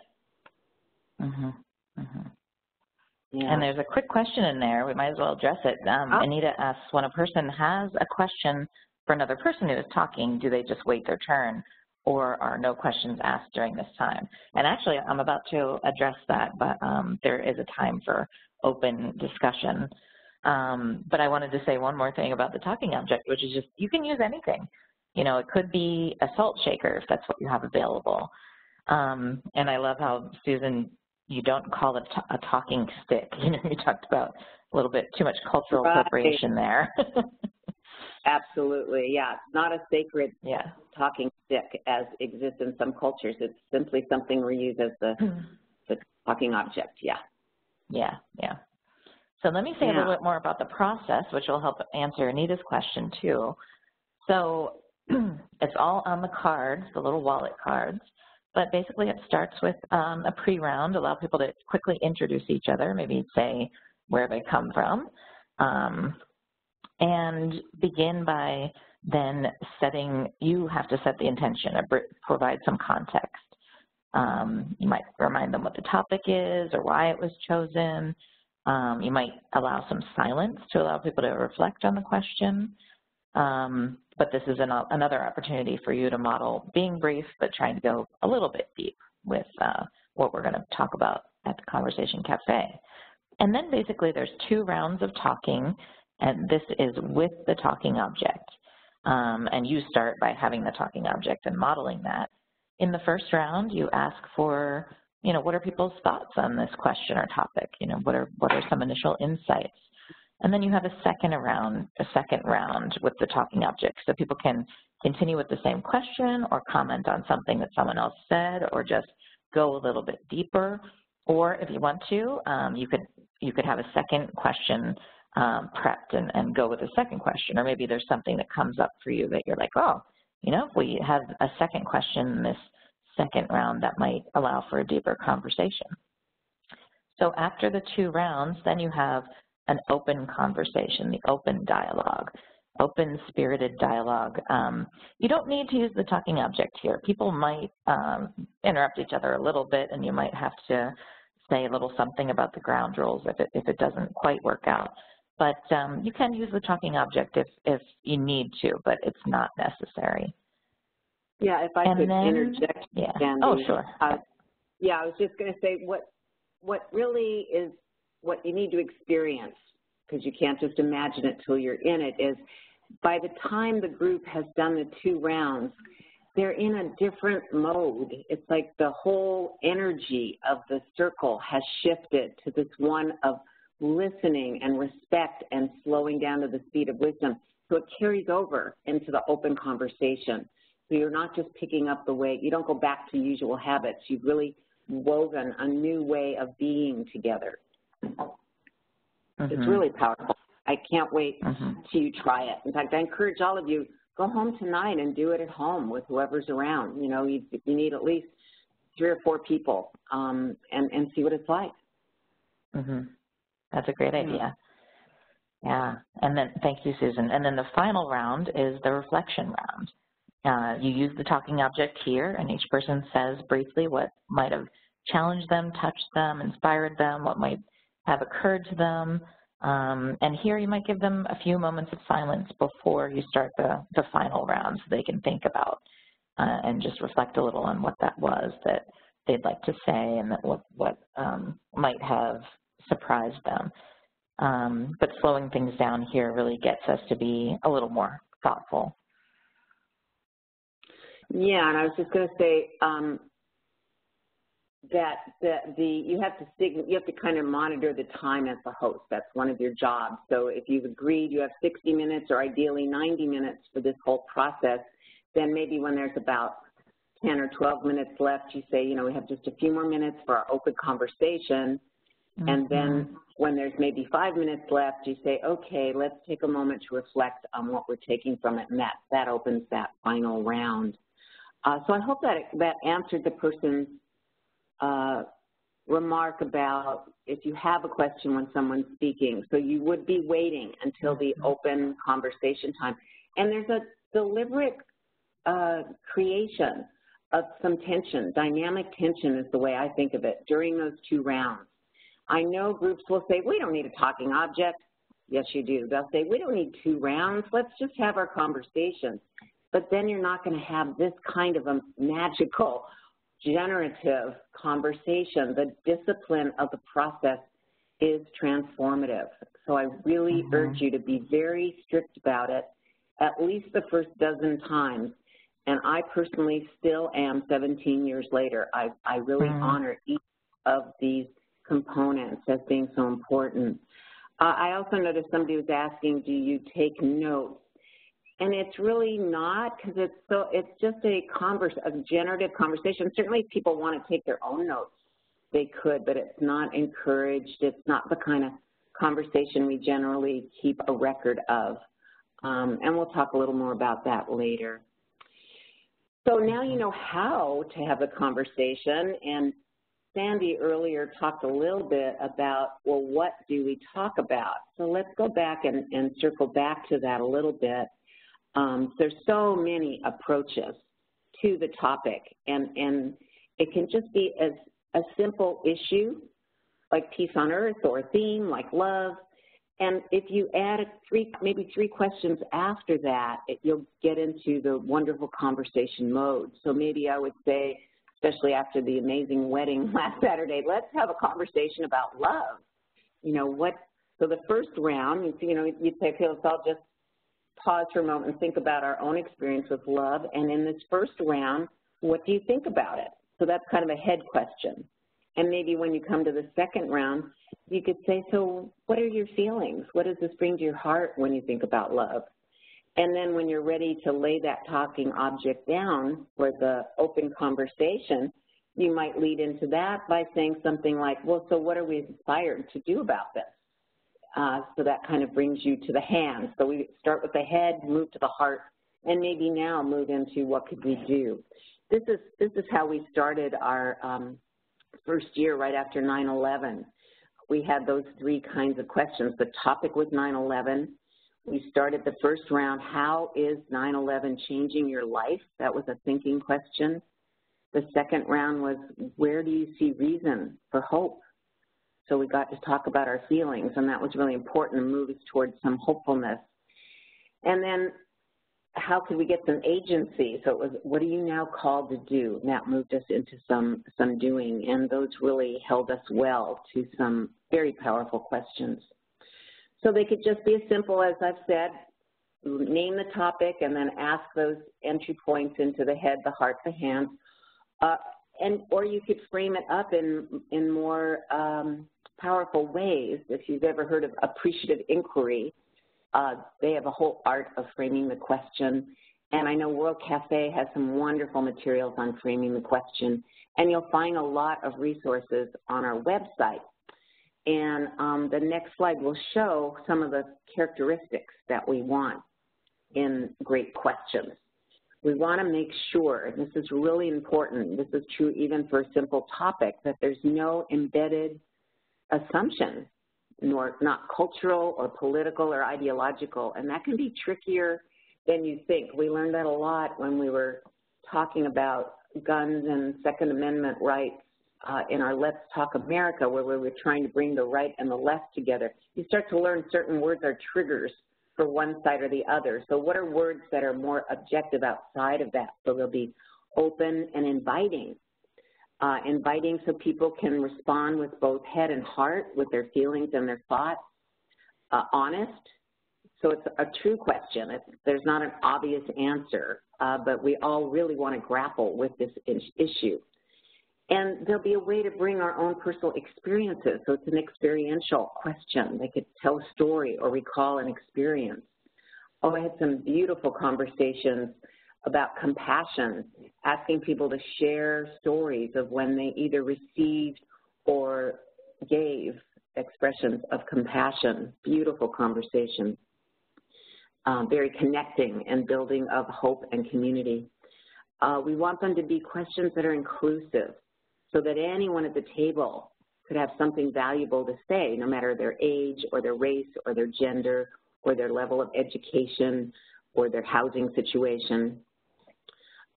Mm-hmm. Mm-hmm. Yeah. And there's a quick question in there. We might as well address it. Um, oh. Anita asks, when a person has a question for another person who is talking, do they just wait their turn, or are no questions asked during this time? And actually, I'm about to address that, but um, there is a time for open discussion. Um, but I wanted to say one more thing about the talking object, which is just you can use anything. You know, it could be a salt shaker if that's what you have available. Um, and I love how, Susan, you don't call it a talking stick. You know, you talked about a little bit too much cultural appropriation there. Absolutely, yeah. It's not a sacred yeah. talking stick as exists in some cultures. It's simply something we use as the, the talking object, yeah. Yeah, yeah. So let me say yeah. a little bit more about the process, which will help answer Anita's question too. So it's all on the cards, the little wallet cards. But basically, it starts with um, a pre-round, allow people to quickly introduce each other, maybe say where they come from, um, and begin by then setting, you have to set the intention, or provide some context. Um, you might remind them what the topic is or why it was chosen. Um, you might allow some silence to allow people to reflect on the question. Um, but this is an, another opportunity for you to model being brief, but trying to go a little bit deep with uh, what we're going to talk about at the Conversation Cafe. And then basically there's two rounds of talking, and this is with the talking object. Um, and you start by having the talking object and modeling that. In the first round, you ask for, you know, what are people's thoughts on this question or topic? You know, what are, what are some initial insights? And then you have a second round, a second round with the talking object, so people can continue with the same question or comment on something that someone else said, or just go a little bit deeper. Or if you want to, um, you could you could have a second question um, prepped and, and go with a second question. Or maybe there's something that comes up for you that you're like, oh, you know, if we have a second question in this second round, that might allow for a deeper conversation. So after the two rounds, then you have an open conversation, the open dialogue, open spirited dialogue. Um, you don't need to use the talking object here. People might um, interrupt each other a little bit, and you might have to say a little something about the ground rules if it, if it doesn't quite work out. But um, you can use the talking object if, if you need to, but it's not necessary. Yeah, if I and could then, interject. Yeah. Sandy, oh, sure. Uh, yeah, I was just going to say what what really is what you need to experience, because you can't just imagine it till you're in it, is by the time the group has done the two rounds, they're in a different mode. It's like the whole energy of the circle has shifted to this one of listening and respect and slowing down to the speed of wisdom. So it carries over into the open conversation. So you're not just picking up the way, you don't go back to usual habits. You've really woven a new way of being together. Mm-hmm. It's really powerful. I can't wait mm-hmm. to try it. In fact, I encourage all of you, go home tonight and do it at home with whoever's around. You know, you, you need at least three or four people um, and, and see what it's like. Mm-hmm. That's a great idea. Yeah. And then, thank you, Susan. And then the final round is the reflection round. Uh, you use the talking object here, and each person says briefly what might have challenged them, touched them, inspired them, what might have occurred to them. Um, and here you might give them a few moments of silence before you start the, the final round so they can think about uh, and just reflect a little on what that was that they'd like to say and that what, what um, might have surprised them. Um, but slowing things down here really gets us to be a little more thoughtful. Yeah, and I was just going to say um, that the, the you have to sig- you have to kind of monitor the time as the host. That's one of your jobs. So if you've agreed you have sixty minutes or ideally ninety minutes for this whole process, then maybe when there's about ten or twelve minutes left, you say, you know, we have just a few more minutes for our open conversation. Mm-hmm. And then when there's maybe five minutes left, you say, okay, let's take a moment to reflect on what we're taking from it, and that, that opens that final round. Uh, so I hope that that answered the person's uh, remark about if you have a question when someone's speaking. So you would be waiting until the open conversation time. And there's a deliberate uh, creation of some tension. Dynamic tension is the way I think of it during those two rounds. I know groups will say, we don't need a talking object. Yes, you do. They'll say, we don't need two rounds. Let's just have our conversations. But then you're not going to have this kind of a magical, generative conversation. The discipline of the process is transformative. So I really mm-hmm. urge you to be very strict about it at least the first dozen times. And I personally still am seventeen years later. I, I really mm-hmm. honor each of these components as being so important. Uh, I also noticed somebody was asking, do you take notes? And it's really not, because it's so it's just a converse, a generative conversation. Certainly if people want to take their own notes, they could, but it's not encouraged. It's not the kind of conversation we generally keep a record of. Um, and we'll talk a little more about that later. So now you know how to have a conversation, and Sandy earlier talked a little bit about, well, what do we talk about? So let's go back and, and circle back to that a little bit. Um, there's so many approaches to the topic, and, and it can just be as a simple issue, like peace on earth, or a theme, like love. And if you add a three, maybe three questions after that, it, you'll get into the wonderful conversation mode. So maybe I would say, especially after the amazing wedding last Saturday, let's have a conversation about love. You know, what, so the first round, you know, you'd say, okay, let's all just pause for a moment and think about our own experience with love. And in this first round, what do you think about it? So that's kind of a head question. And maybe when you come to the second round, you could say, so what are your feelings? What does this bring to your heart when you think about love? And then when you're ready to lay that talking object down for the open conversation, you might lead into that by saying something like, well, so what are we inspired to do about this? Uh, so that kind of brings you to the hand. So we start with the head, move to the heart, and maybe now move into what could we do. This is, this is how we started our um, first year right after nine eleven. We had those three kinds of questions. The topic was nine eleven. We started the first round, how is nine eleven changing your life? That was a thinking question. The second round was, where do you see reason for hope? So we got to talk about our feelings, and that was really important to move us towards some hopefulness. And then how could we get some agency? So it was, what are you now called to do? And that moved us into some, some doing, and those really held us well to some very powerful questions. So they could just be as simple as I've said, name the topic and then ask those entry points into the head, the heart, the hands. Uh, and, or you could frame it up in, in more um, powerful ways. If you've ever heard of appreciative inquiry, uh, they have a whole art of framing the question. And I know World Cafe has some wonderful materials on framing the question and you'll find a lot of resources on our website. And um, the next slide will show some of the characteristics that we want in great questions. We want to make sure, and this is really important, this is true even for a simple topic, that there's no embedded assumption, nor not cultural or political or ideological, and that can be trickier than you think. We learned that a lot when we were talking about guns and Second Amendment rights uh, in our Let's Talk America, where we were trying to bring the right and the left together. You start to learn certain words are triggers for one side or the other. So what are words that are more objective outside of that? So they'll be open and inviting. Uh, inviting so people can respond with both head and heart, with their feelings and their thoughts. Uh, honest, so it's a true question. It's, there's not an obvious answer, uh, but we all really want to grapple with this issue. And there'll be a way to bring our own personal experiences, so it's an experiential question. They could tell a story or recall an experience. Oh, I had some beautiful conversations about compassion, asking people to share stories of when they either received or gave expressions of compassion. Beautiful conversation, um, very connecting and building of hope and community. Uh, we want them to be questions that are inclusive so that anyone at the table could have something valuable to say, no matter their age or their race or their gender or their level of education or their housing situation.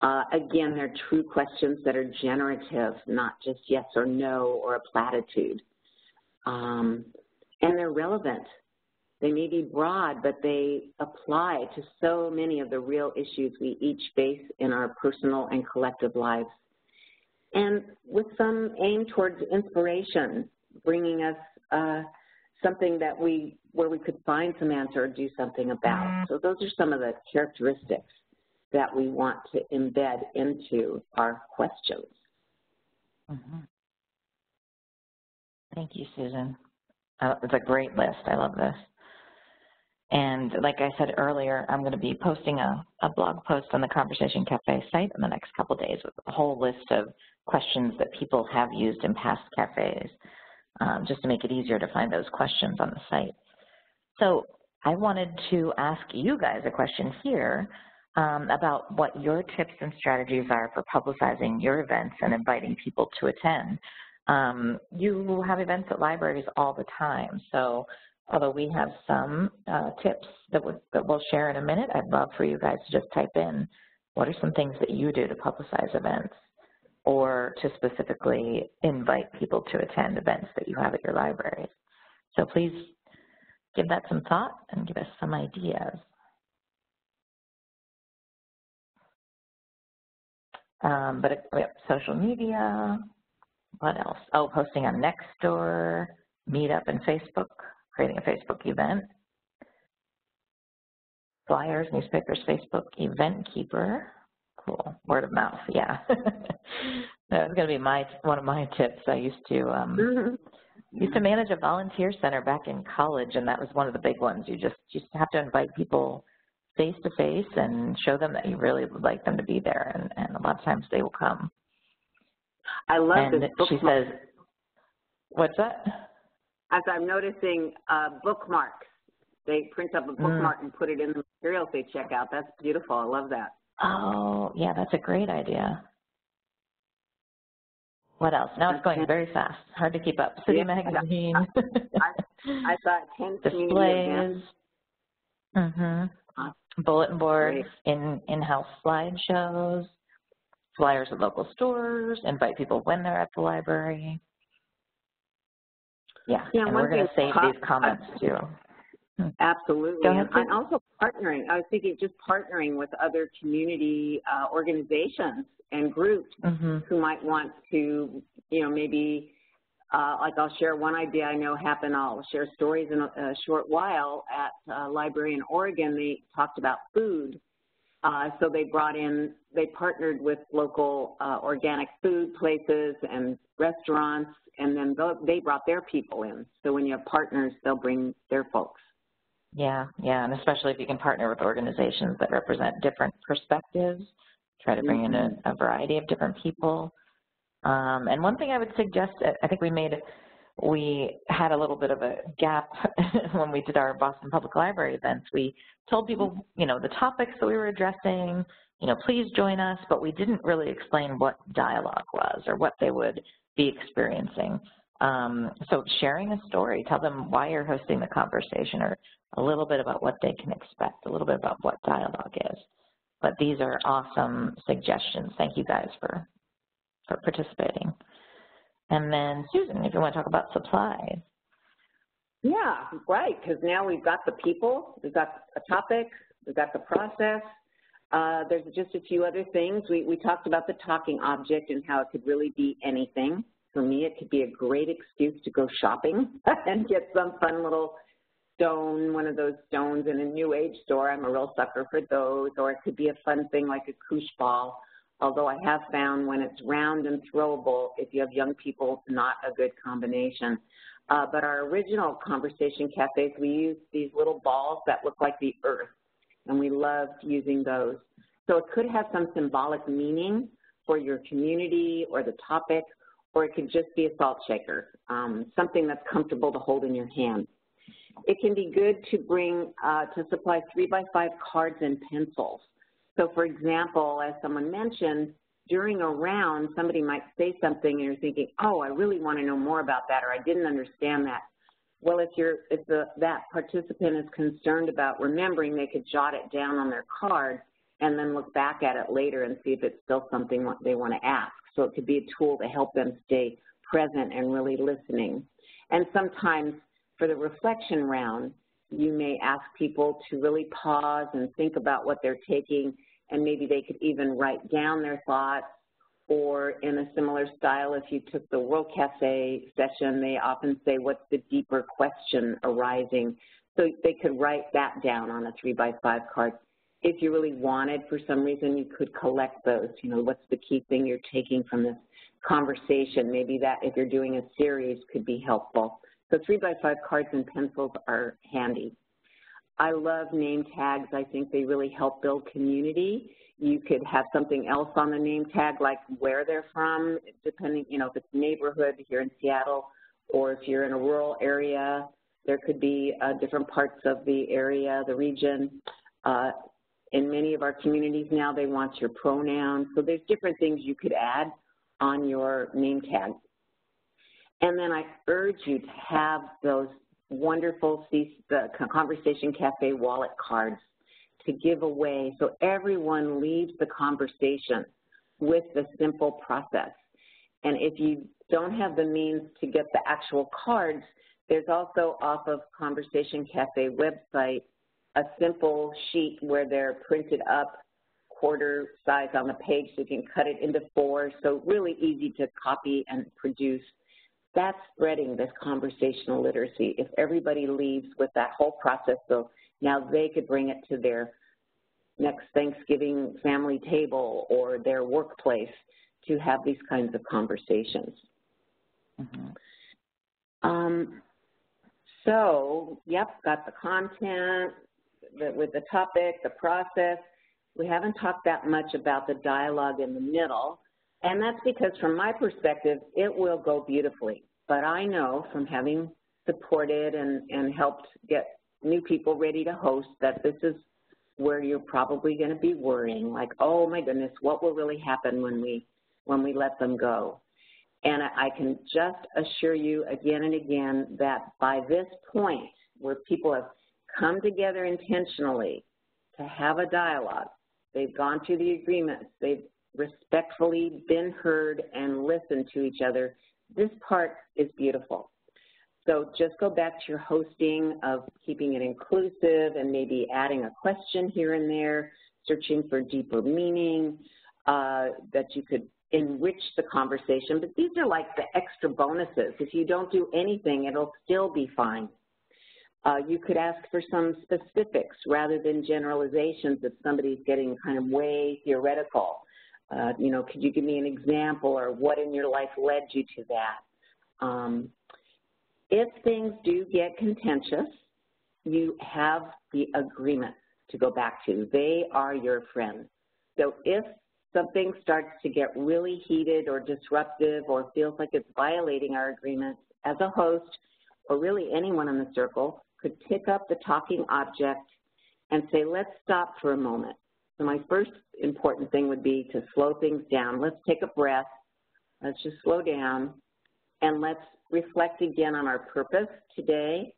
Uh, again, they're true questions that are generative, not just yes or no or a platitude. Um, and they're relevant. They may be broad, but they apply to so many of the real issues we each face in our personal and collective lives. And with some aim towards inspiration, bringing us uh, something that we, where we could find some answer or do something about. So those are some of the characteristics that we want to embed into our questions. Mm-hmm. Thank you, Susan. Uh, it's a great list. I love this. And like I said earlier, I'm going to be posting a, a blog post on the Conversation Cafe site in the next couple of days with a whole list of questions that people have used in past cafes, um, just to make it easier to find those questions on the site. So I wanted to ask you guys a question here um, about what your tips and strategies are for publicizing your events and inviting people to attend. Um, you have events at libraries all the time, so although we have some uh, tips that, that we'll share in a minute, I'd love for you guys to just type in what are some things that you do to publicize events or to specifically invite people to attend events that you have at your libraries. So please give that some thought and give us some ideas. Um, but we have social media. What else? Oh, posting on Nextdoor, Meetup and Facebook, creating a Facebook event. Flyers, newspapers, Facebook, Event Keeper. Cool. Word of mouth, yeah. That was going to be my, one of my tips. I used to um, used to manage a volunteer center back in college, and that was one of the big ones. You just, you just have to invite people face-to-face and show them that you really would like them to be there, and, and a lot of times they will come. I love and this bookmark. She says, what's that? As I'm noticing uh, bookmarks, they print up a bookmark mm. and put it in the materials they check out. That's beautiful. I love that. Oh, yeah, that's a great idea. What else? Now it's going very fast. Hard to keep up. City yeah, Magazine. I, I, I thought ten displays. Mm-hmm. uh, Bulletin boards, in, in-house slideshows. Flyers at local stores, invite people when they're at the library. Yeah, yeah, and we're going to save these comments too. Absolutely. And I'm also partnering. I was thinking just partnering with other community uh, organizations and groups mm-hmm. who might want to, you know, maybe, uh, like I'll share one idea I know happened. I'll share stories in a, a short while at a library in Oregon. They talked about food. Uh, so they brought in, they partnered with local uh, organic food places and restaurants, and then they brought their people in. So when you have partners, they'll bring their folks. Yeah, yeah, and especially if you can partner with organizations that represent different perspectives, try to bring mm-hmm. in a, a variety of different people. Um, and one thing I would suggest, I think we made, we had a little bit of a gap when we did our Boston Public Library events. We told people, you know, the topics that we were addressing, you know, please join us, but we didn't really explain what dialogue was or what they would be experiencing. Um, so sharing a story, tell them why you're hosting the conversation, or a little bit about what they can expect, a little bit about what dialogue is. But these are awesome suggestions. Thank you guys for, for participating. And then Susan, if you want to talk about supplies. Yeah, right, because now we've got the people, we've got a topic, we've got the process. Uh, there's just a few other things. We, we talked about the talking object and how it could really be anything. For me, it could be a great excuse to go shopping and get some fun little stone, one of those stones in a new age store. I'm a real sucker for those. Or it could be a fun thing like a koosh ball, although I have found when it's round and throwable, if you have young people, not a good combination. Uh, but our original Conversation Cafes, we used these little balls that look like the earth, and we loved using those. So it could have some symbolic meaning for your community or the topic, or it could just be a salt shaker, um, something that's comfortable to hold in your hand. It can be good to bring, uh, to supply three by five cards and pencils. So for example, as someone mentioned, during a round, somebody might say something and you're thinking, oh, I really want to know more about that, or I didn't understand that. Well, if, you're, if the, that participant is concerned about remembering, they could jot it down on their card and then look back at it later and see if it's still something they want to ask. So it could be a tool to help them stay present and really listening. And sometimes for the reflection round, you may ask people to really pause and think about what they're taking, and maybe they could even write down their thoughts, or in a similar style, if you took the World Cafe session, they often say, what's the deeper question arising? So they could write that down on a three by five card. If you really wanted, for some reason, you could collect those. You know, what's the key thing you're taking from this conversation? Maybe that, if you're doing a series, could be helpful. So three by five cards and pencils are handy. I love name tags. I think they really help build community. You could have something else on the name tag, like where they're from, depending, you know, if it's neighborhood here in Seattle, or if you're in a rural area, there could be uh, different parts of the area, the region. Uh, in many of our communities now, they want your pronouns. So there's different things you could add on your name tag. And then I urge you to have those wonderful the Conversation Cafe wallet cards to give away, so everyone leaves the conversation with the simple process. And if you don't have the means to get the actual cards, there's also off of Conversation Cafe website a simple sheet where they're printed up quarter size on the page, so you can cut it into four, so really easy to copy and produce. That's spreading this conversational literacy. If everybody leaves with that whole process, so now they could bring it to their next Thanksgiving family table or their workplace to have these kinds of conversations. Mm-hmm. um, so, yep, got the content the, with the topic, the process. We haven't talked that much about the dialogue in the middle. And that's because, from my perspective, it will go beautifully. But I know from having supported and, and helped get new people ready to host that this is where you're probably going to be worrying, like, oh my goodness, what will really happen when we, when we let them go? And I can just assure you again and again that by this point, where people have come together intentionally to have a dialogue, they've gone through the agreements, they've respectfully been heard and listened to each other, this part is beautiful. So just go back to your hosting of keeping it inclusive and maybe adding a question here and there, searching for deeper meaning, uh, that you could enrich the conversation. But these are like the extra bonuses. If you don't do anything, it'll still be fine. Uh, you could ask for some specifics rather than generalizations if somebody's getting kind of way theoretical. Uh, you know, could you give me an example, or what in your life led you to that? Um, if things do get contentious, you have the agreements to go back to. They are your friends. So if something starts to get really heated or disruptive or feels like it's violating our agreements, as a host or really anyone in the circle could pick up the talking object and say, let's stop for a moment. So my first important thing would be to slow things down. Let's take a breath. Let's just slow down and let's reflect again on our purpose today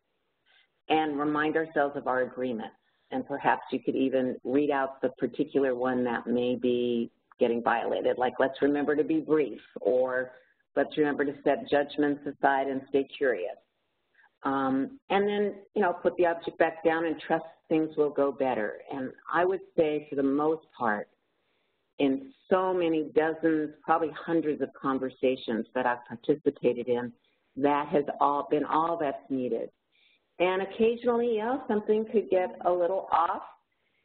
and remind ourselves of our agreement. And perhaps you could even read out the particular one that may be getting violated, like let's remember to be brief, or let's remember to set judgments aside and stay curious. Um, and then, you know, put the object back down and trust things will go better. And I would say for the most part, in so many dozens, probably hundreds of conversations that I've participated in, that has all been all that's needed. And occasionally, yeah, something could get a little off,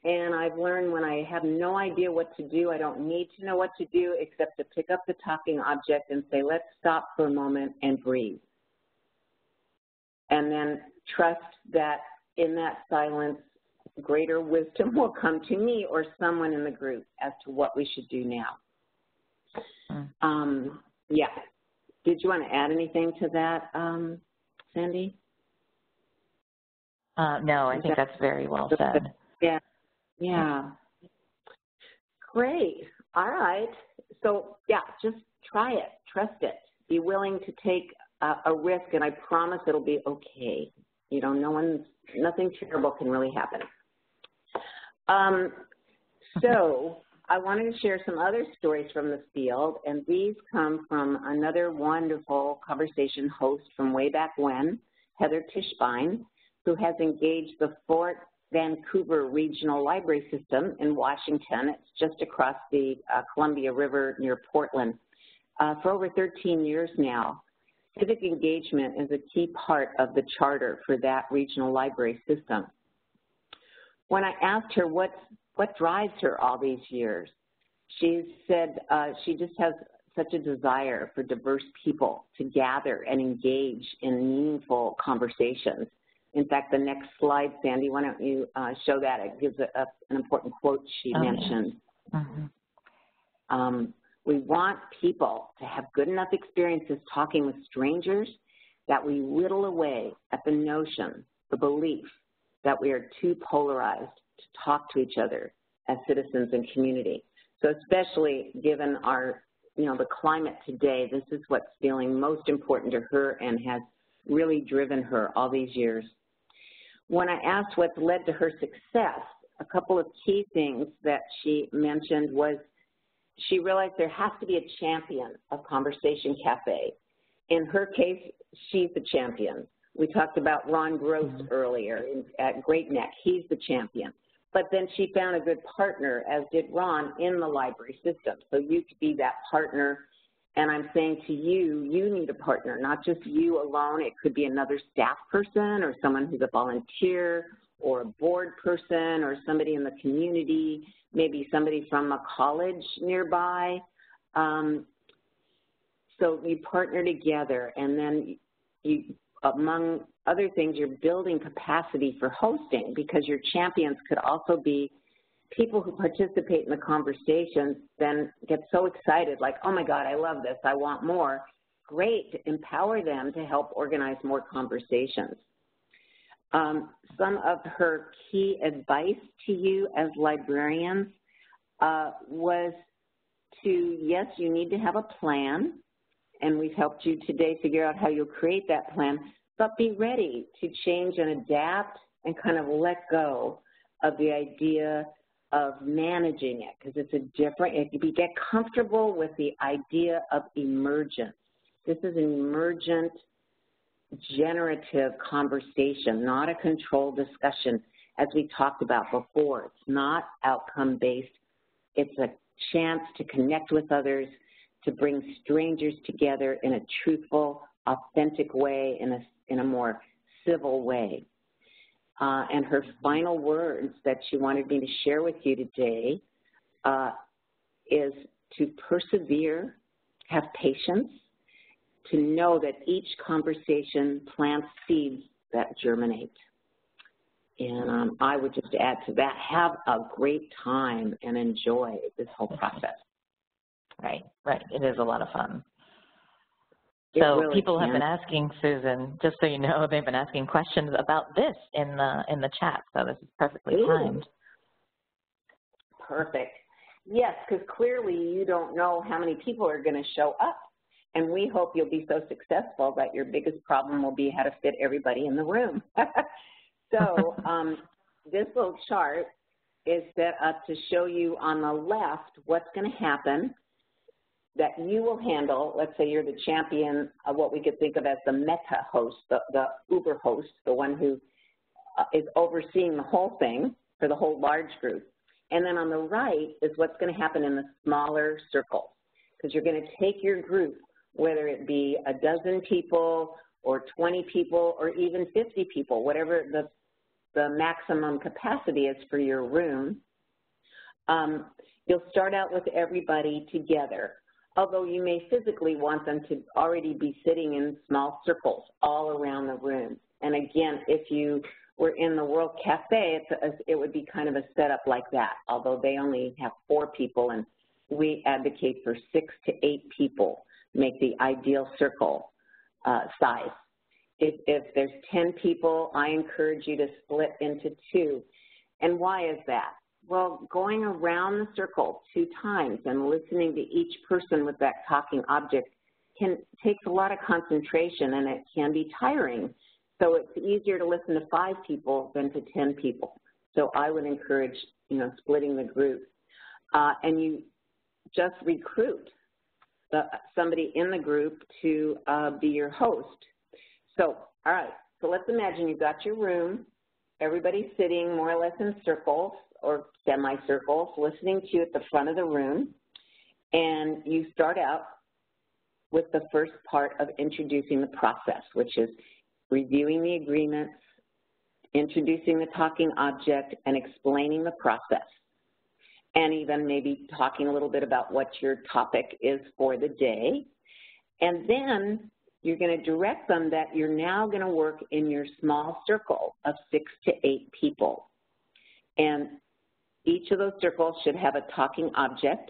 and I've learned when I have no idea what to do, I don't need to know what to do except to pick up the talking object and say, let's stop for a moment and breathe. And then trust that in that silence, greater wisdom will come to me or someone in the group as to what we should do now. Mm. Um, yeah. Did you want to add anything to that, um, Sandy? Uh, no, I think that's very well said. Yeah. Yeah. Great. All right. So, yeah, just try it. Trust it. Be willing to take a, a risk, and I promise it'll be okay. You know, no one, nothing terrible can really happen. Um, so I wanted to share some other stories from the field, and these come from another wonderful conversation host from way back when, Heather Tischbein, who has engaged the Fort Vancouver Regional Library System in Washington. It's just across the uh, Columbia River near Portland. Uh, for over thirteen years now, civic engagement is a key part of the charter for that regional library system. When I asked her what, what drives her all these years, she said uh, she just has such a desire for diverse people to gather and engage in meaningful conversations. In fact, the next slide, Sandy, why don't you uh, show that? It gives a, a, an important quote she okay. mentioned. Mm-hmm. um, we want people to have good enough experiences talking with strangers that we whittle away at the notion, the belief, that we are too polarized to talk to each other as citizens and community. So especially given our, you know, the climate today, this is what's feeling most important to her and has really driven her all these years. When I asked what's led to her success, a couple of key things that she mentioned was she realized there has to be a champion of Conversation Cafe. In her case, she's the champion. We talked about Ron Gross mm-hmm. earlier at Great Neck. He's the champion. But then she found a good partner, as did Ron, in the library system. So you could be that partner. And I'm saying to you, you need a partner, not just you alone. It could be another staff person or someone who's a volunteer or a board person or somebody in the community, maybe somebody from a college nearby. Um, so you partner together, and then you, among other things, you're building capacity for hosting, because your champions could also be people who participate in the conversations, then get so excited, like, oh my God, I love this, I want more. Great, empower them to help organize more conversations. Um, some of her key advice to you as librarians uh, was to, yes, you need to have a plan, and we've helped you today figure out how you'll create that plan, but be ready to change and adapt and kind of let go of the idea of managing it, because it's a different, if you get comfortable with the idea of emergence. This is an emergent, generative conversation, not a controlled discussion, as we talked about before. It's not outcome-based. It's a chance to connect with others, to bring strangers together in a truthful, authentic way, in a, in a more civil way. Uh, and her final words that she wanted me to share with you today uh, is to persevere, have patience, to know that each conversation plants seeds that germinate. And um, I would just add to that, have a great time and enjoy this whole process. Right, right. It is a lot of fun. It so really people can. have been asking, Susan, just so you know, they've been asking questions about this in the in the chat. So this is perfectly Ooh. timed. Perfect. Yes, because clearly you don't know how many people are going to show up. And we hope you'll be so successful that your biggest problem will be how to fit everybody in the room. So um, this little chart is set up to show you on the left what's going to happen that you will handle. Let's say you're the champion of what we could think of as the meta host, the, the Uber host, the one who uh, is overseeing the whole thing for the whole large group. And then on the right is what's going to happen in the smaller circle, because you're going to take your group, whether it be a dozen people or twenty people or even fifty people, whatever the, the maximum capacity is for your room, um, you'll start out with everybody together, although you may physically want them to already be sitting in small circles all around the room. And again, if you were in the World Cafe, it's a, it would be kind of a setup like that, although they only have four people, and we advocate for six to eight people make the ideal circle uh, size. If, if there's ten people, I encourage you to split into two. And why is that? Well, going around the circle two times and listening to each person with that talking object can takes a lot of concentration, and it can be tiring. So it's easier to listen to five people than to ten people. So I would encourage, you know, splitting the group. Uh, and you just recruit the, somebody in the group to uh, be your host. So, all right, so let's imagine you've got your room, everybody's sitting more or less in circles or semicircles, listening to you at the front of the room, and you start out with the first part of introducing the process, which is reviewing the agreements, introducing the talking object, and explaining the process, and even maybe talking a little bit about what your topic is for the day. And then you're going to direct them that you're now going to work in your small circle of six to eight people. And each of those circles should have a talking object.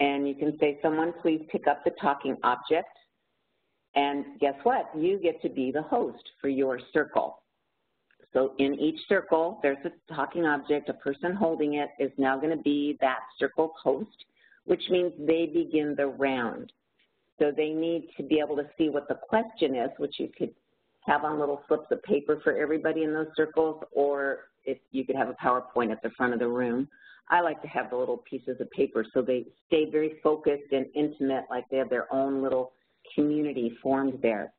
And you can say, someone please pick up the talking object. And guess what? You get to be the host for your circle. So in each circle, there's a talking object. A person holding it is now going to be that circle host, which means they begin the round. So they need to be able to see what the question is, which you could have on little slips of paper for everybody in those circles, or if you could have a PowerPoint at the front of the room. I like to have the little pieces of paper so they stay very focused and intimate, like they have their own little community formed there.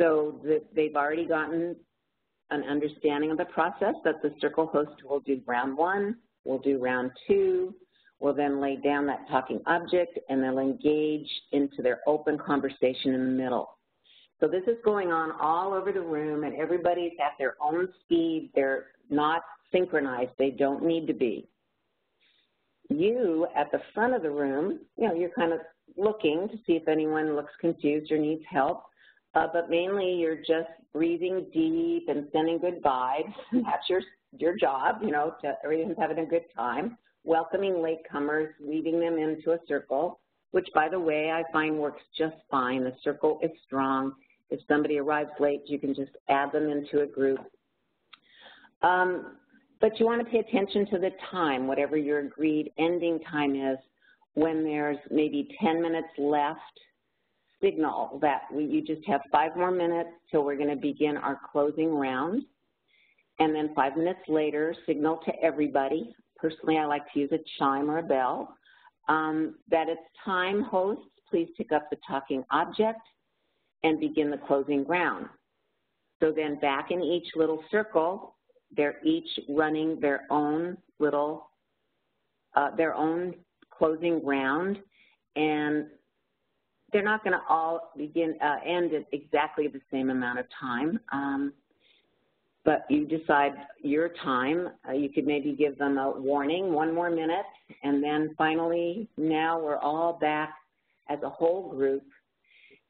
So they've already gotten an understanding of the process that the circle host will do round one, will do round two, will then lay down that talking object, and they'll engage into their open conversation in the middle. So this is going on all over the room, and everybody's at their own speed. They're not synchronized. They don't need to be. You, at the front of the room, you know, you're kind of looking to see if anyone looks confused or needs help. Uh, but mainly you're just breathing deep and sending good vibes. That's your, your job, you know, to, everyone's having a good time, welcoming latecomers, leading them into a circle, which, by the way, I find works just fine. The circle is strong. If somebody arrives late, you can just add them into a group. Um, but you want to pay attention to the time, whatever your agreed ending time is. When there's maybe ten minutes left, signal that we, you just have five more minutes till we're going to begin our closing round. And then five minutes later, signal to everybody. Personally, I like to use a chime or a bell. Um, that it's time, hosts, please pick up the talking object and begin the closing round. So then back in each little circle, they're each running their own little, uh, their own closing round, and they're not going to all begin, uh, end at exactly the same amount of time, um, but you decide your time. Uh, you could maybe give them a warning, one more minute, and then finally now we're all back as a whole group,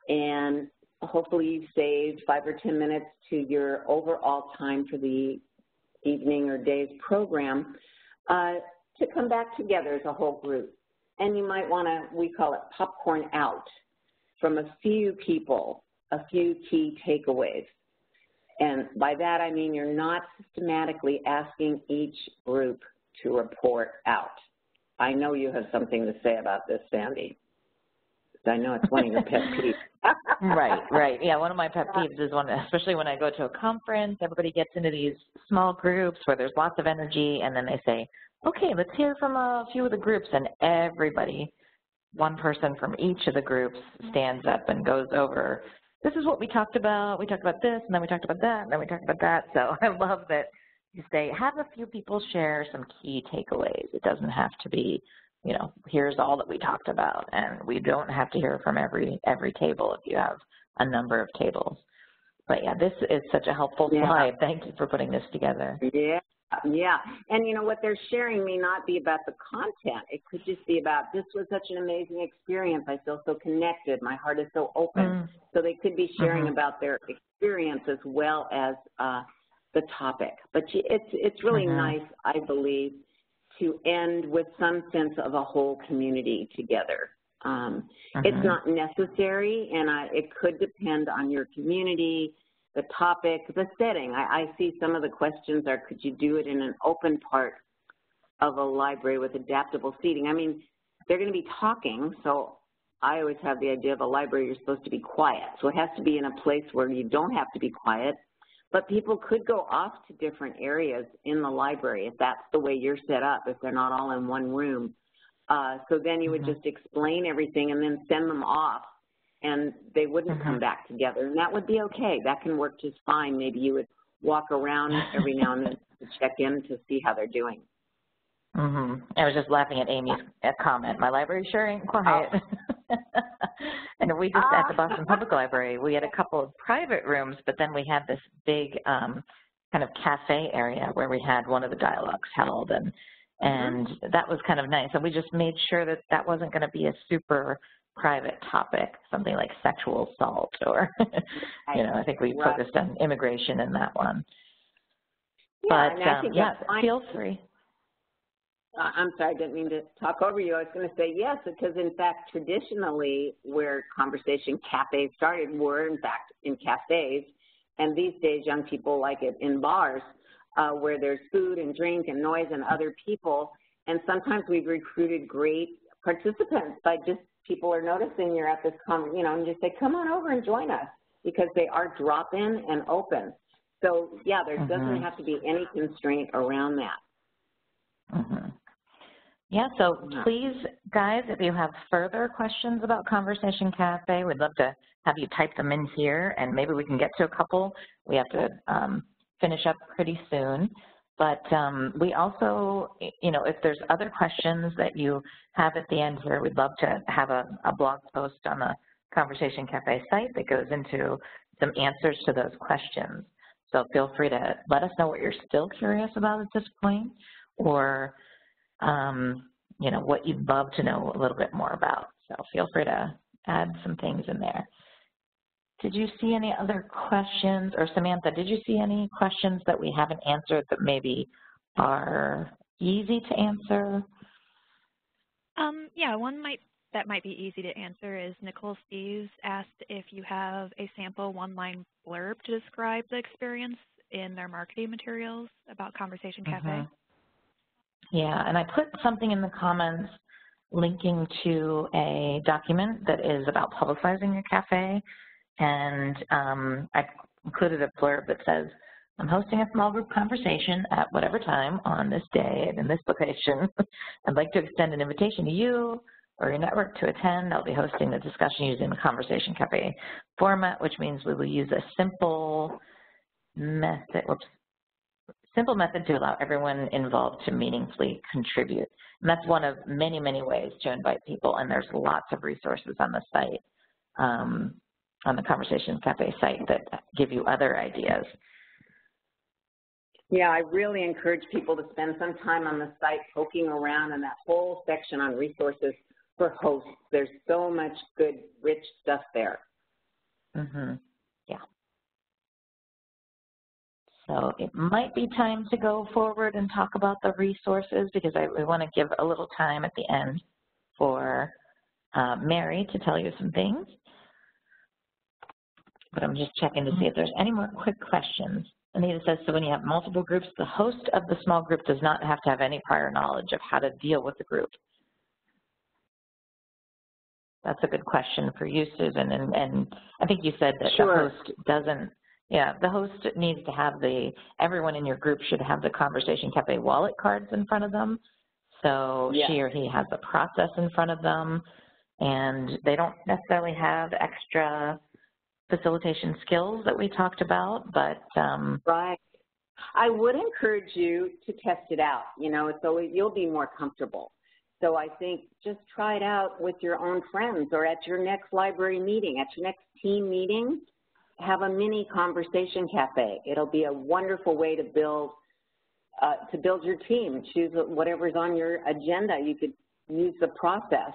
and hopefully you've saved five or ten minutes to your overall time for the evening or day's program uh, to come back together as a whole group. and you might want to, we call it popcorn out, from a few people, a few key takeaways. And by that I mean you're not systematically asking each group to report out. I know you have something to say about this, Sandy. I know it's one of your pet peeves. Right, right. Yeah, one of my pet peeves is one, especially when I go to a conference, everybody gets into these small groups where there's lots of energy, and then they say, okay, let's hear from a few of the groups, and everybody, one person from each of the groups stands up and goes over, this is what we talked about, we talked about this, and then we talked about that, and then we talked about that. So I love that you say, have a few people share some key takeaways. It doesn't have to be, you know, here's all that we talked about, and we don't have to hear from every every table if you have a number of tables. But yeah, this is such a helpful yeah. slide. Thank you for putting this together. Yeah, yeah. And you know, what they're sharing may not be about the content. It could just be about, this was such an amazing experience. I feel so connected. My heart is so open. Mm. So they could be sharing mm-hmm. about their experience as well as uh, the topic. But it's, it's really mm-hmm. nice, I believe, to end with some sense of a whole community together. Um, mm-hmm. It's not necessary, and I, it could depend on your community, the topic, the setting. I, I see some of the questions are, could you do it in an open part of a library with adaptable seating? I mean, they're going to be talking, so I always have the idea of a library, you're supposed to be quiet. So it has to be in a place where you don't have to be quiet. But people could go off to different areas in the library if that's the way you're set up, if they're not all in one room. Uh, so then you would mm-hmm. just explain everything and then send them off, and they wouldn't mm-hmm. come back together. And that would be okay. That can work just fine. Maybe you would walk around every now and then to check in to see how they're doing. Mm-hmm. I was just laughing at Amy's comment. My library sure ain't quiet. Oh. And we just, at the Boston Public Library, we had a couple of private rooms, but then we had this big um, kind of cafe area where we had one of the dialogues held, and and mm-hmm. that was kind of nice. And we just made sure that that wasn't going to be a super private topic, something like sexual assault or, you know, I think we focused on immigration in that one. Yeah, but, um, yeah, feel free. I'm sorry, I didn't mean to talk over you. I was going to say yes, because, in fact, traditionally where conversation cafes started were, in fact, in cafes, and these days young people like it in bars uh, where there's food and drink and noise and other people, and sometimes we've recruited great participants by just people are noticing you're at this con, you know, and just say, come on over and join us, because they are drop-in and open. So, yeah, there mm-hmm. doesn't have to be any constraint around that. Mm-hmm. Yeah, so please, guys, if you have further questions about Conversation Cafe, we'd love to have you type them in here, and maybe we can get to a couple. We have to um, finish up pretty soon. But um, we also, you know, if there's other questions that you have at the end here, we'd love to have a, a blog post on the Conversation Cafe site that goes into some answers to those questions. So feel free to let us know what you're still curious about at this point, or um, you know, what you'd love to know a little bit more about. So feel free to add some things in there. Did you see any other questions? Or Samantha, did you see any questions that we haven't answered that maybe are easy to answer? Um, yeah, one might that might be easy to answer is Nicole Steves asked if you have a sample one-line blurb to describe the experience in their marketing materials about Conversation Cafe. Mm-hmm. Yeah, and I put something in the comments linking to a document that is about publicizing your cafe, and um, I included a blurb that says, I'm hosting a small group conversation at whatever time on this day and in this location. I'd like to extend an invitation to you or your network to attend. I'll be hosting the discussion using the Conversation Cafe format, which means we will use a simple method, whoops, simple method to allow everyone involved to meaningfully contribute. And that's one of many, many ways to invite people, and there's lots of resources on the site, um, on the Conversation Cafe site, that give you other ideas. Yeah, I really encourage people to spend some time on the site poking around in that whole section on resources for hosts. There's so much good, rich stuff there. Mm-hmm. Yeah. So it might be time to go forward and talk about the resources, because I, we want to give a little time at the end for uh, Mary to tell you some things. But I'm just checking to see if there's any more quick questions. Anita says, so when you have multiple groups, the host of the small group does not have to have any prior knowledge of how to deal with the group. That's a good question for you, Susan, and, and I think you said that sure. The host doesn't, yeah, the host needs to have the, everyone in your group should have the Conversation Cafe wallet cards in front of them, so yeah. She or he has the process in front of them, and they don't necessarily have extra facilitation skills that we talked about, but um, right. I would encourage you to test it out. You know, it's always, you'll be more comfortable. So I think just try it out with your own friends or at your next library meeting, at your next team meeting, have a mini Conversation Cafe. It'll be a wonderful way to build uh, to build your team. Choose whatever's on your agenda. You could use the process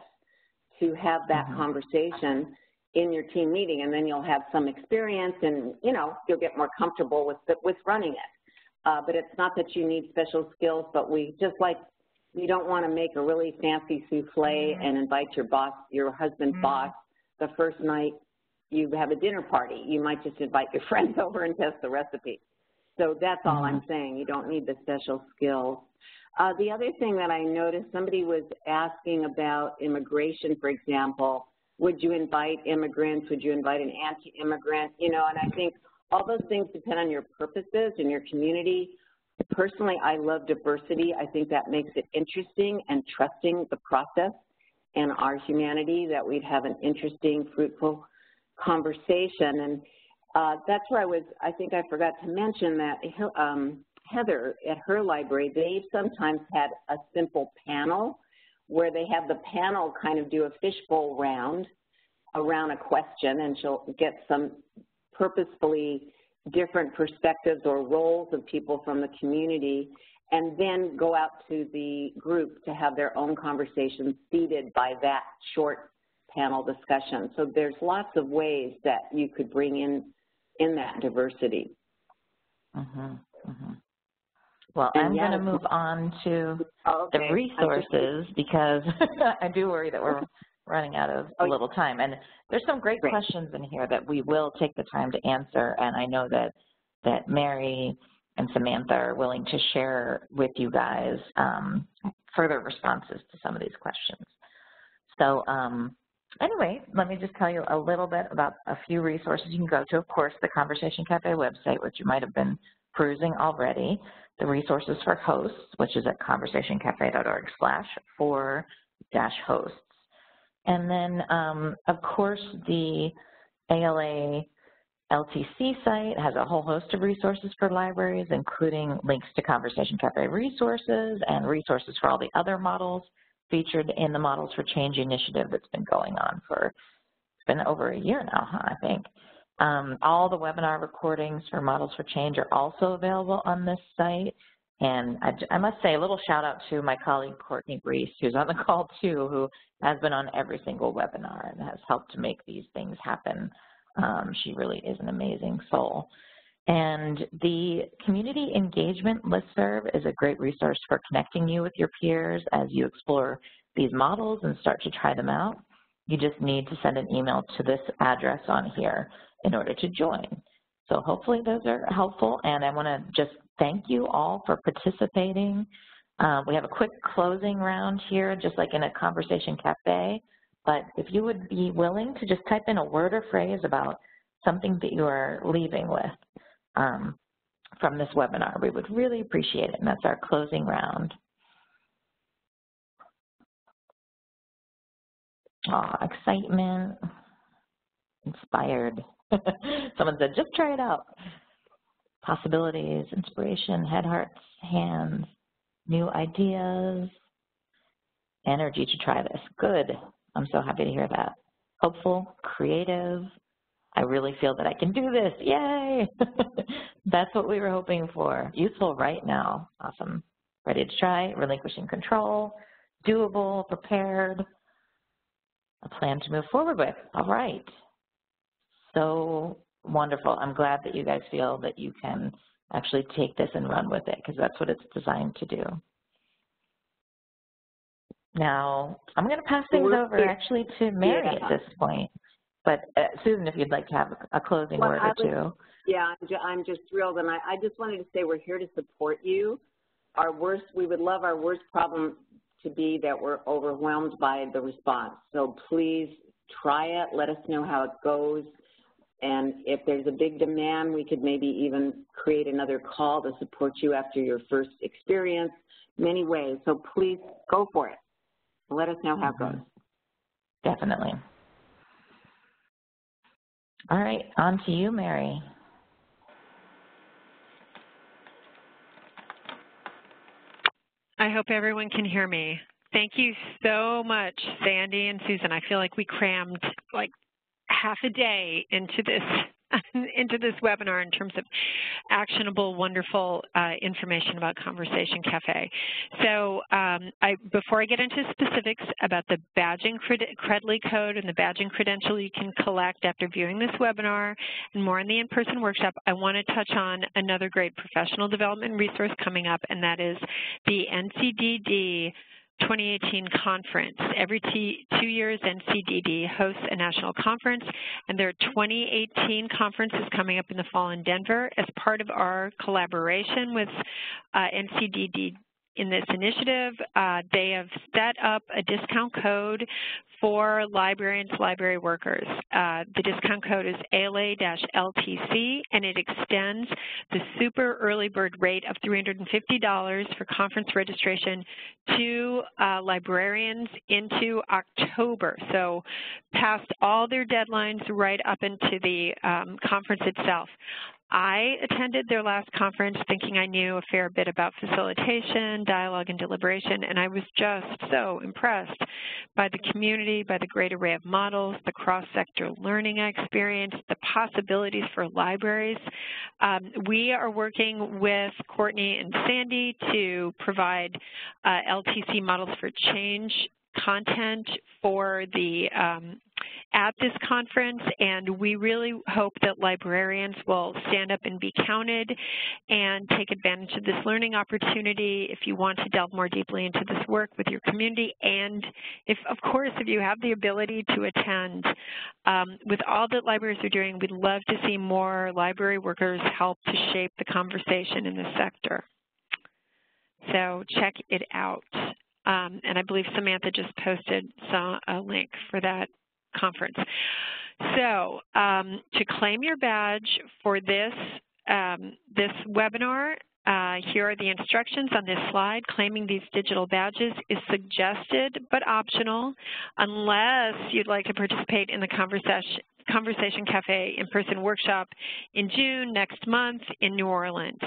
to have that mm-hmm. conversation in your team meeting, and then you'll have some experience, and you know you'll get more comfortable with the, with running it. Uh, but it's not that you need special skills, but we just like. You don't want to make a really fancy souffle and invite your boss, your husband's mm-hmm. boss, the first night you have a dinner party. You might just invite your friends over and test the recipe. So that's mm-hmm. all I'm saying. You don't need the special skills. Uh, the other thing that I noticed, somebody was asking about immigration, for example. Would you invite immigrants? Would you invite an anti-immigrant? You know, and I think all those things depend on your purposes and your community. Personally, I love diversity. I think that makes it interesting and trusting the process and our humanity, that we'd have an interesting, fruitful conversation. And uh, that's where I was, I think I forgot to mention that um, Heather at her library, they've sometimes had a simple panel where they have the panel kind of do a fishbowl round around a question, and she'll get some purposefully different perspectives or roles of people from the community, and then go out to the group to have their own conversations seeded by that short panel discussion. So there's lots of ways that you could bring in in that diversity. Mm-hmm, mm-hmm. Well, and I'm yeah, going to move on to oh, okay. the resources because I do worry that we're running out of a little time, and there's some great, great questions in here that we will take the time to answer, and I know that that Mary and Samantha are willing to share with you guys um, further responses to some of these questions. So um, anyway, let me just tell you a little bit about a few resources you can go to. Of course, the Conversation Cafe website, which you might have been perusing already, the resources for hosts, which is at conversation cafe dot org slash for dash hosts. And then, um, of course, the A L A L T C site has a whole host of resources for libraries, including links to Conversation Cafe resources and resources for all the other models featured in the Models for Change initiative that's been going on for, it's been over a year now, huh, I think. Um, all the webinar recordings for Models for Change are also available on this site. And I, I must say a little shout out to my colleague, Courtney Breeze, who's on the call too, who has been on every single webinar and has helped to make these things happen. Um, she really is an amazing soul. And the Community Engagement Listserv is a great resource for connecting you with your peers as you explore these models and start to try them out. You just need to send an email to this address on here in order to join. So hopefully those are helpful, and I want to just thank you all for participating. Uh, we have a quick closing round here, just like in a Conversation Cafe, but if you would be willing to just type in a word or phrase about something that you are leaving with um, from this webinar, we would really appreciate it, and that's our closing round. Oh, excitement, inspired. Someone said, just try it out. Possibilities, inspiration, head, hearts, hands, new ideas, energy to try this. Good. I'm so happy to hear that. Hopeful, creative. I really feel that I can do this. Yay. That's what we were hoping for. Useful right now. Awesome. Ready to try, relinquishing control, doable, prepared, a plan to move forward with. All right. So wonderful. I'm glad that you guys feel that you can actually take this and run with it, because that's what it's designed to do. Now, I'm going to pass things so over, actually, to Mary yeah. at this point. But, uh, Susan, if you'd like to have a closing well, word I or was, two. Yeah, I'm, ju I'm just thrilled. And I, I just wanted to say we're here to support you. Our worst, we would love our worst problem to be that we're overwhelmed by the response. So please try it. Let us know how it goes. And if there's a big demand, we could maybe even create another call to support you after your first experience. Many ways. So please go for it. Let us know how it goes. Definitely. All right, on to you, Mary. I hope everyone can hear me. Thank you so much, Sandy and Susan. I feel like we crammed like half a day into this into this webinar in terms of actionable, wonderful uh, information about Conversation Cafe. So um, I, before I get into specifics about the badging Credly code and the badging credential you can collect after viewing this webinar and more in the in-person workshop, I want to touch on another great professional development resource coming up, and that is the N C D D twenty eighteen conference. Every two years, N C D D hosts a national conference, and their twenty eighteen conference is coming up in the fall in Denver. As part of our collaboration with uh, N C D D in this initiative, uh, they have set up a discount code for librarians, library workers. Uh, the discount code is A L A L T C, and it extends the super early bird rate of three hundred fifty dollars for conference registration to uh, librarians into October. So past all their deadlines right up into the um, conference itself. I attended their last conference thinking I knew a fair bit about facilitation, dialogue, and deliberation, and I was just so impressed by the community, by the great array of models, the cross-sector learning I experienced, the possibilities for libraries. Um, we are working with Courtney and Sandy to provide uh, L T C Models for Change content for the um, at this conference, and we really hope that librarians will stand up and be counted and take advantage of this learning opportunity. If you want to delve more deeply into this work with your community, and if, of course, if you have the ability to attend, um, with all that libraries are doing, we'd love to see more library workers help to shape the conversation in this sector. So check it out. Um, and I believe Samantha just posted some, a link for that conference. So um, to claim your badge for this, um, this webinar, uh, here are the instructions on this slide. Claiming these digital badges is suggested but optional unless you'd like to participate in the conversation. Conversation Cafe in-person workshop in June next month in New Orleans.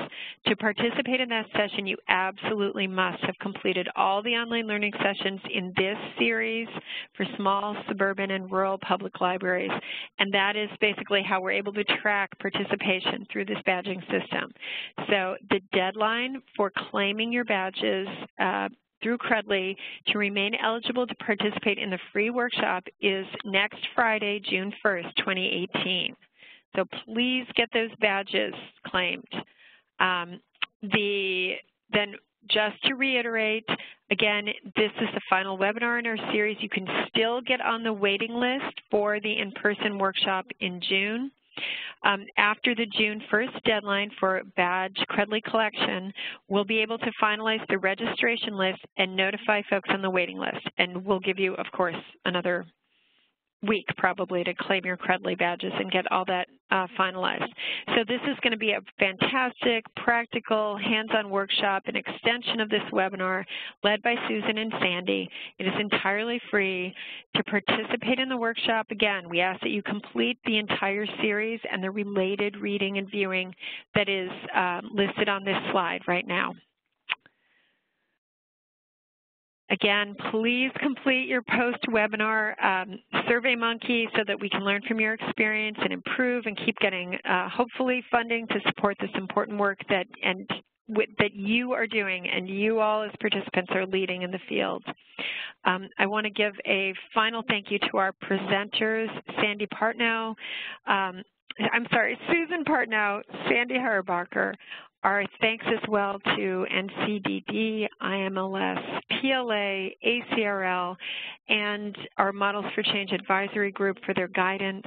To participate in that session, you absolutely must have completed all the online learning sessions in this series for small, suburban, and rural public libraries. And that is basically how we're able to track participation through this badging system. So the deadline for claiming your badges uh, through Credly to remain eligible to participate in the free workshop is next Friday, June first, twenty eighteen. So please get those badges claimed. Um, the, then just to reiterate, again, this is the final webinar in our series. You can still get on the waiting list for the in-person workshop in June. Um, after the June first deadline for badge Credly collection, we'll be able to finalize the registration list and notify folks on the waiting list. And we'll give you, of course, another week probably to claim your Credly badges and get all that uh, finalized. So this is going to be a fantastic, practical, hands-on workshop, an extension of this webinar led by Susan and Sandy. It is entirely free. To participate in the workshop, again, we ask that you complete the entire series and the related reading and viewing that is uh, listed on this slide right now. Again, please complete your post-webinar um, SurveyMonkey so that we can learn from your experience and improve and keep getting, uh, hopefully, funding to support this important work that, and, with, that you are doing and you all as participants are leading in the field. Um, I want to give a final thank you to our presenters, Sandy Partnow, um, I'm sorry, Susan Partnow, Sandy Heierbacher, Our thanks as well to N C D D, I M L S, P L A, A C R L, and our Models for Change Advisory Group for their guidance,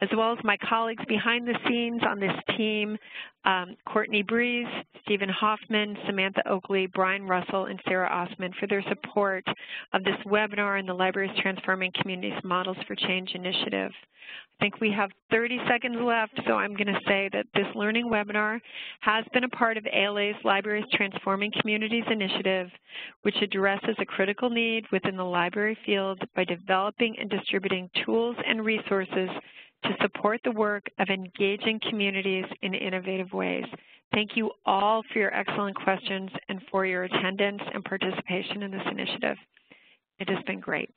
as well as my colleagues behind the scenes on this team, um, Courtney Breeze, Stephen Hoffman, Samantha Oakley, Brian Russell, and Sarah Osman for their support of this webinar and the Libraries Transforming Communities Models for Change initiative. I think we have thirty seconds left, so I'm going to say that this learning webinar has been a part of A L A's Libraries Transforming Communities initiative, which addresses a critical need within the library field by developing and distributing tools and resources to support the work of engaging communities in innovative ways. Thank you all for your excellent questions and for your attendance and participation in this initiative. It has been great.